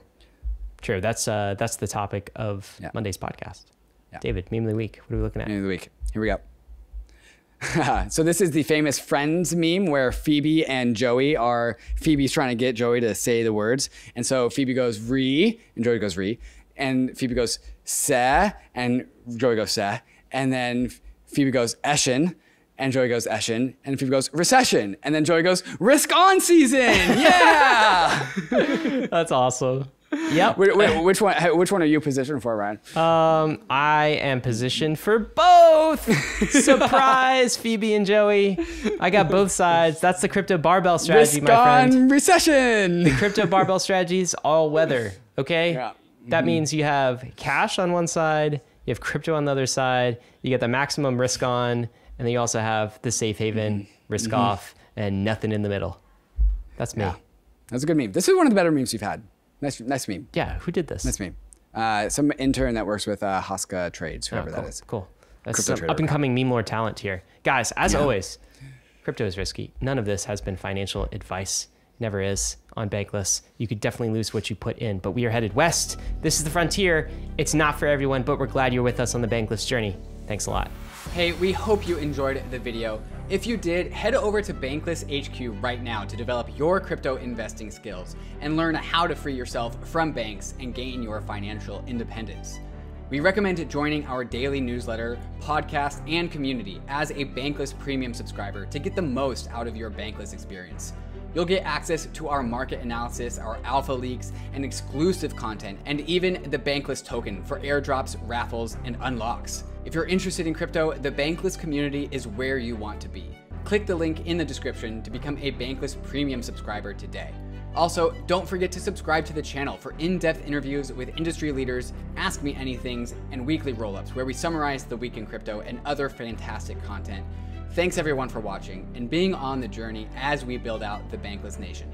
True. That's the topic of Monday's podcast. Yeah. David, meme of the week. What are we looking at? Meme of the week. Here we go. So this is the famous Friends meme where Phoebe and Joey are, Phoebe's trying to get Joey to say the words. And so Phoebe goes re, and Joey goes re, and Phoebe goes se, and Joey goes se, and then Phoebe goes eshin, and Joey goes eshin, and Phoebe goes recession, and then Joey goes risk on season. Yeah. That's awesome. Yep. Which one are you positioned for, Ryan? I am positioned for both. Surprise, Phoebe and Joey. I got both sides. That's the crypto barbell strategy, my friend. Risk on recession. The crypto barbell strategy is all weather. Okay. Yeah. That means you have cash on one side, you have crypto on the other side, you get the maximum risk on, and then you also have the safe haven, risk off, and nothing in the middle. That's me. Yeah. That's a good meme. This is one of the better memes you've had. Nice meme. Yeah, who did this? Nice meme. Some intern that works with Hoska Trades, whoever that is. Cool. That's some up-and-coming meme lore talent here. Guys, as always, crypto is risky. None of this has been financial advice. Never is on Bankless. You could definitely lose what you put in, but we are headed west. This is the frontier. It's not for everyone, but we're glad you're with us on the Bankless journey. Thanks a lot. Hey, we hope you enjoyed the video. If you did, head over to Bankless HQ right now to develop your crypto investing skills and learn how to free yourself from banks and gain your financial independence. We recommend joining our daily newsletter, podcast, and community as a Bankless Premium subscriber to get the most out of your Bankless experience. You'll get access to our market analysis, our alpha leaks, and exclusive content, and even the Bankless token for airdrops, raffles, and unlocks. If you're interested in crypto, the Bankless community is where you want to be. Click the link in the description to become a Bankless Premium subscriber today. Also, don't forget to subscribe to the channel for in-depth interviews with industry leaders, Ask Me Anythings, and weekly roll-ups where we summarize the week in crypto and other fantastic content. Thanks everyone for watching and being on the journey as we build out the Bankless Nation.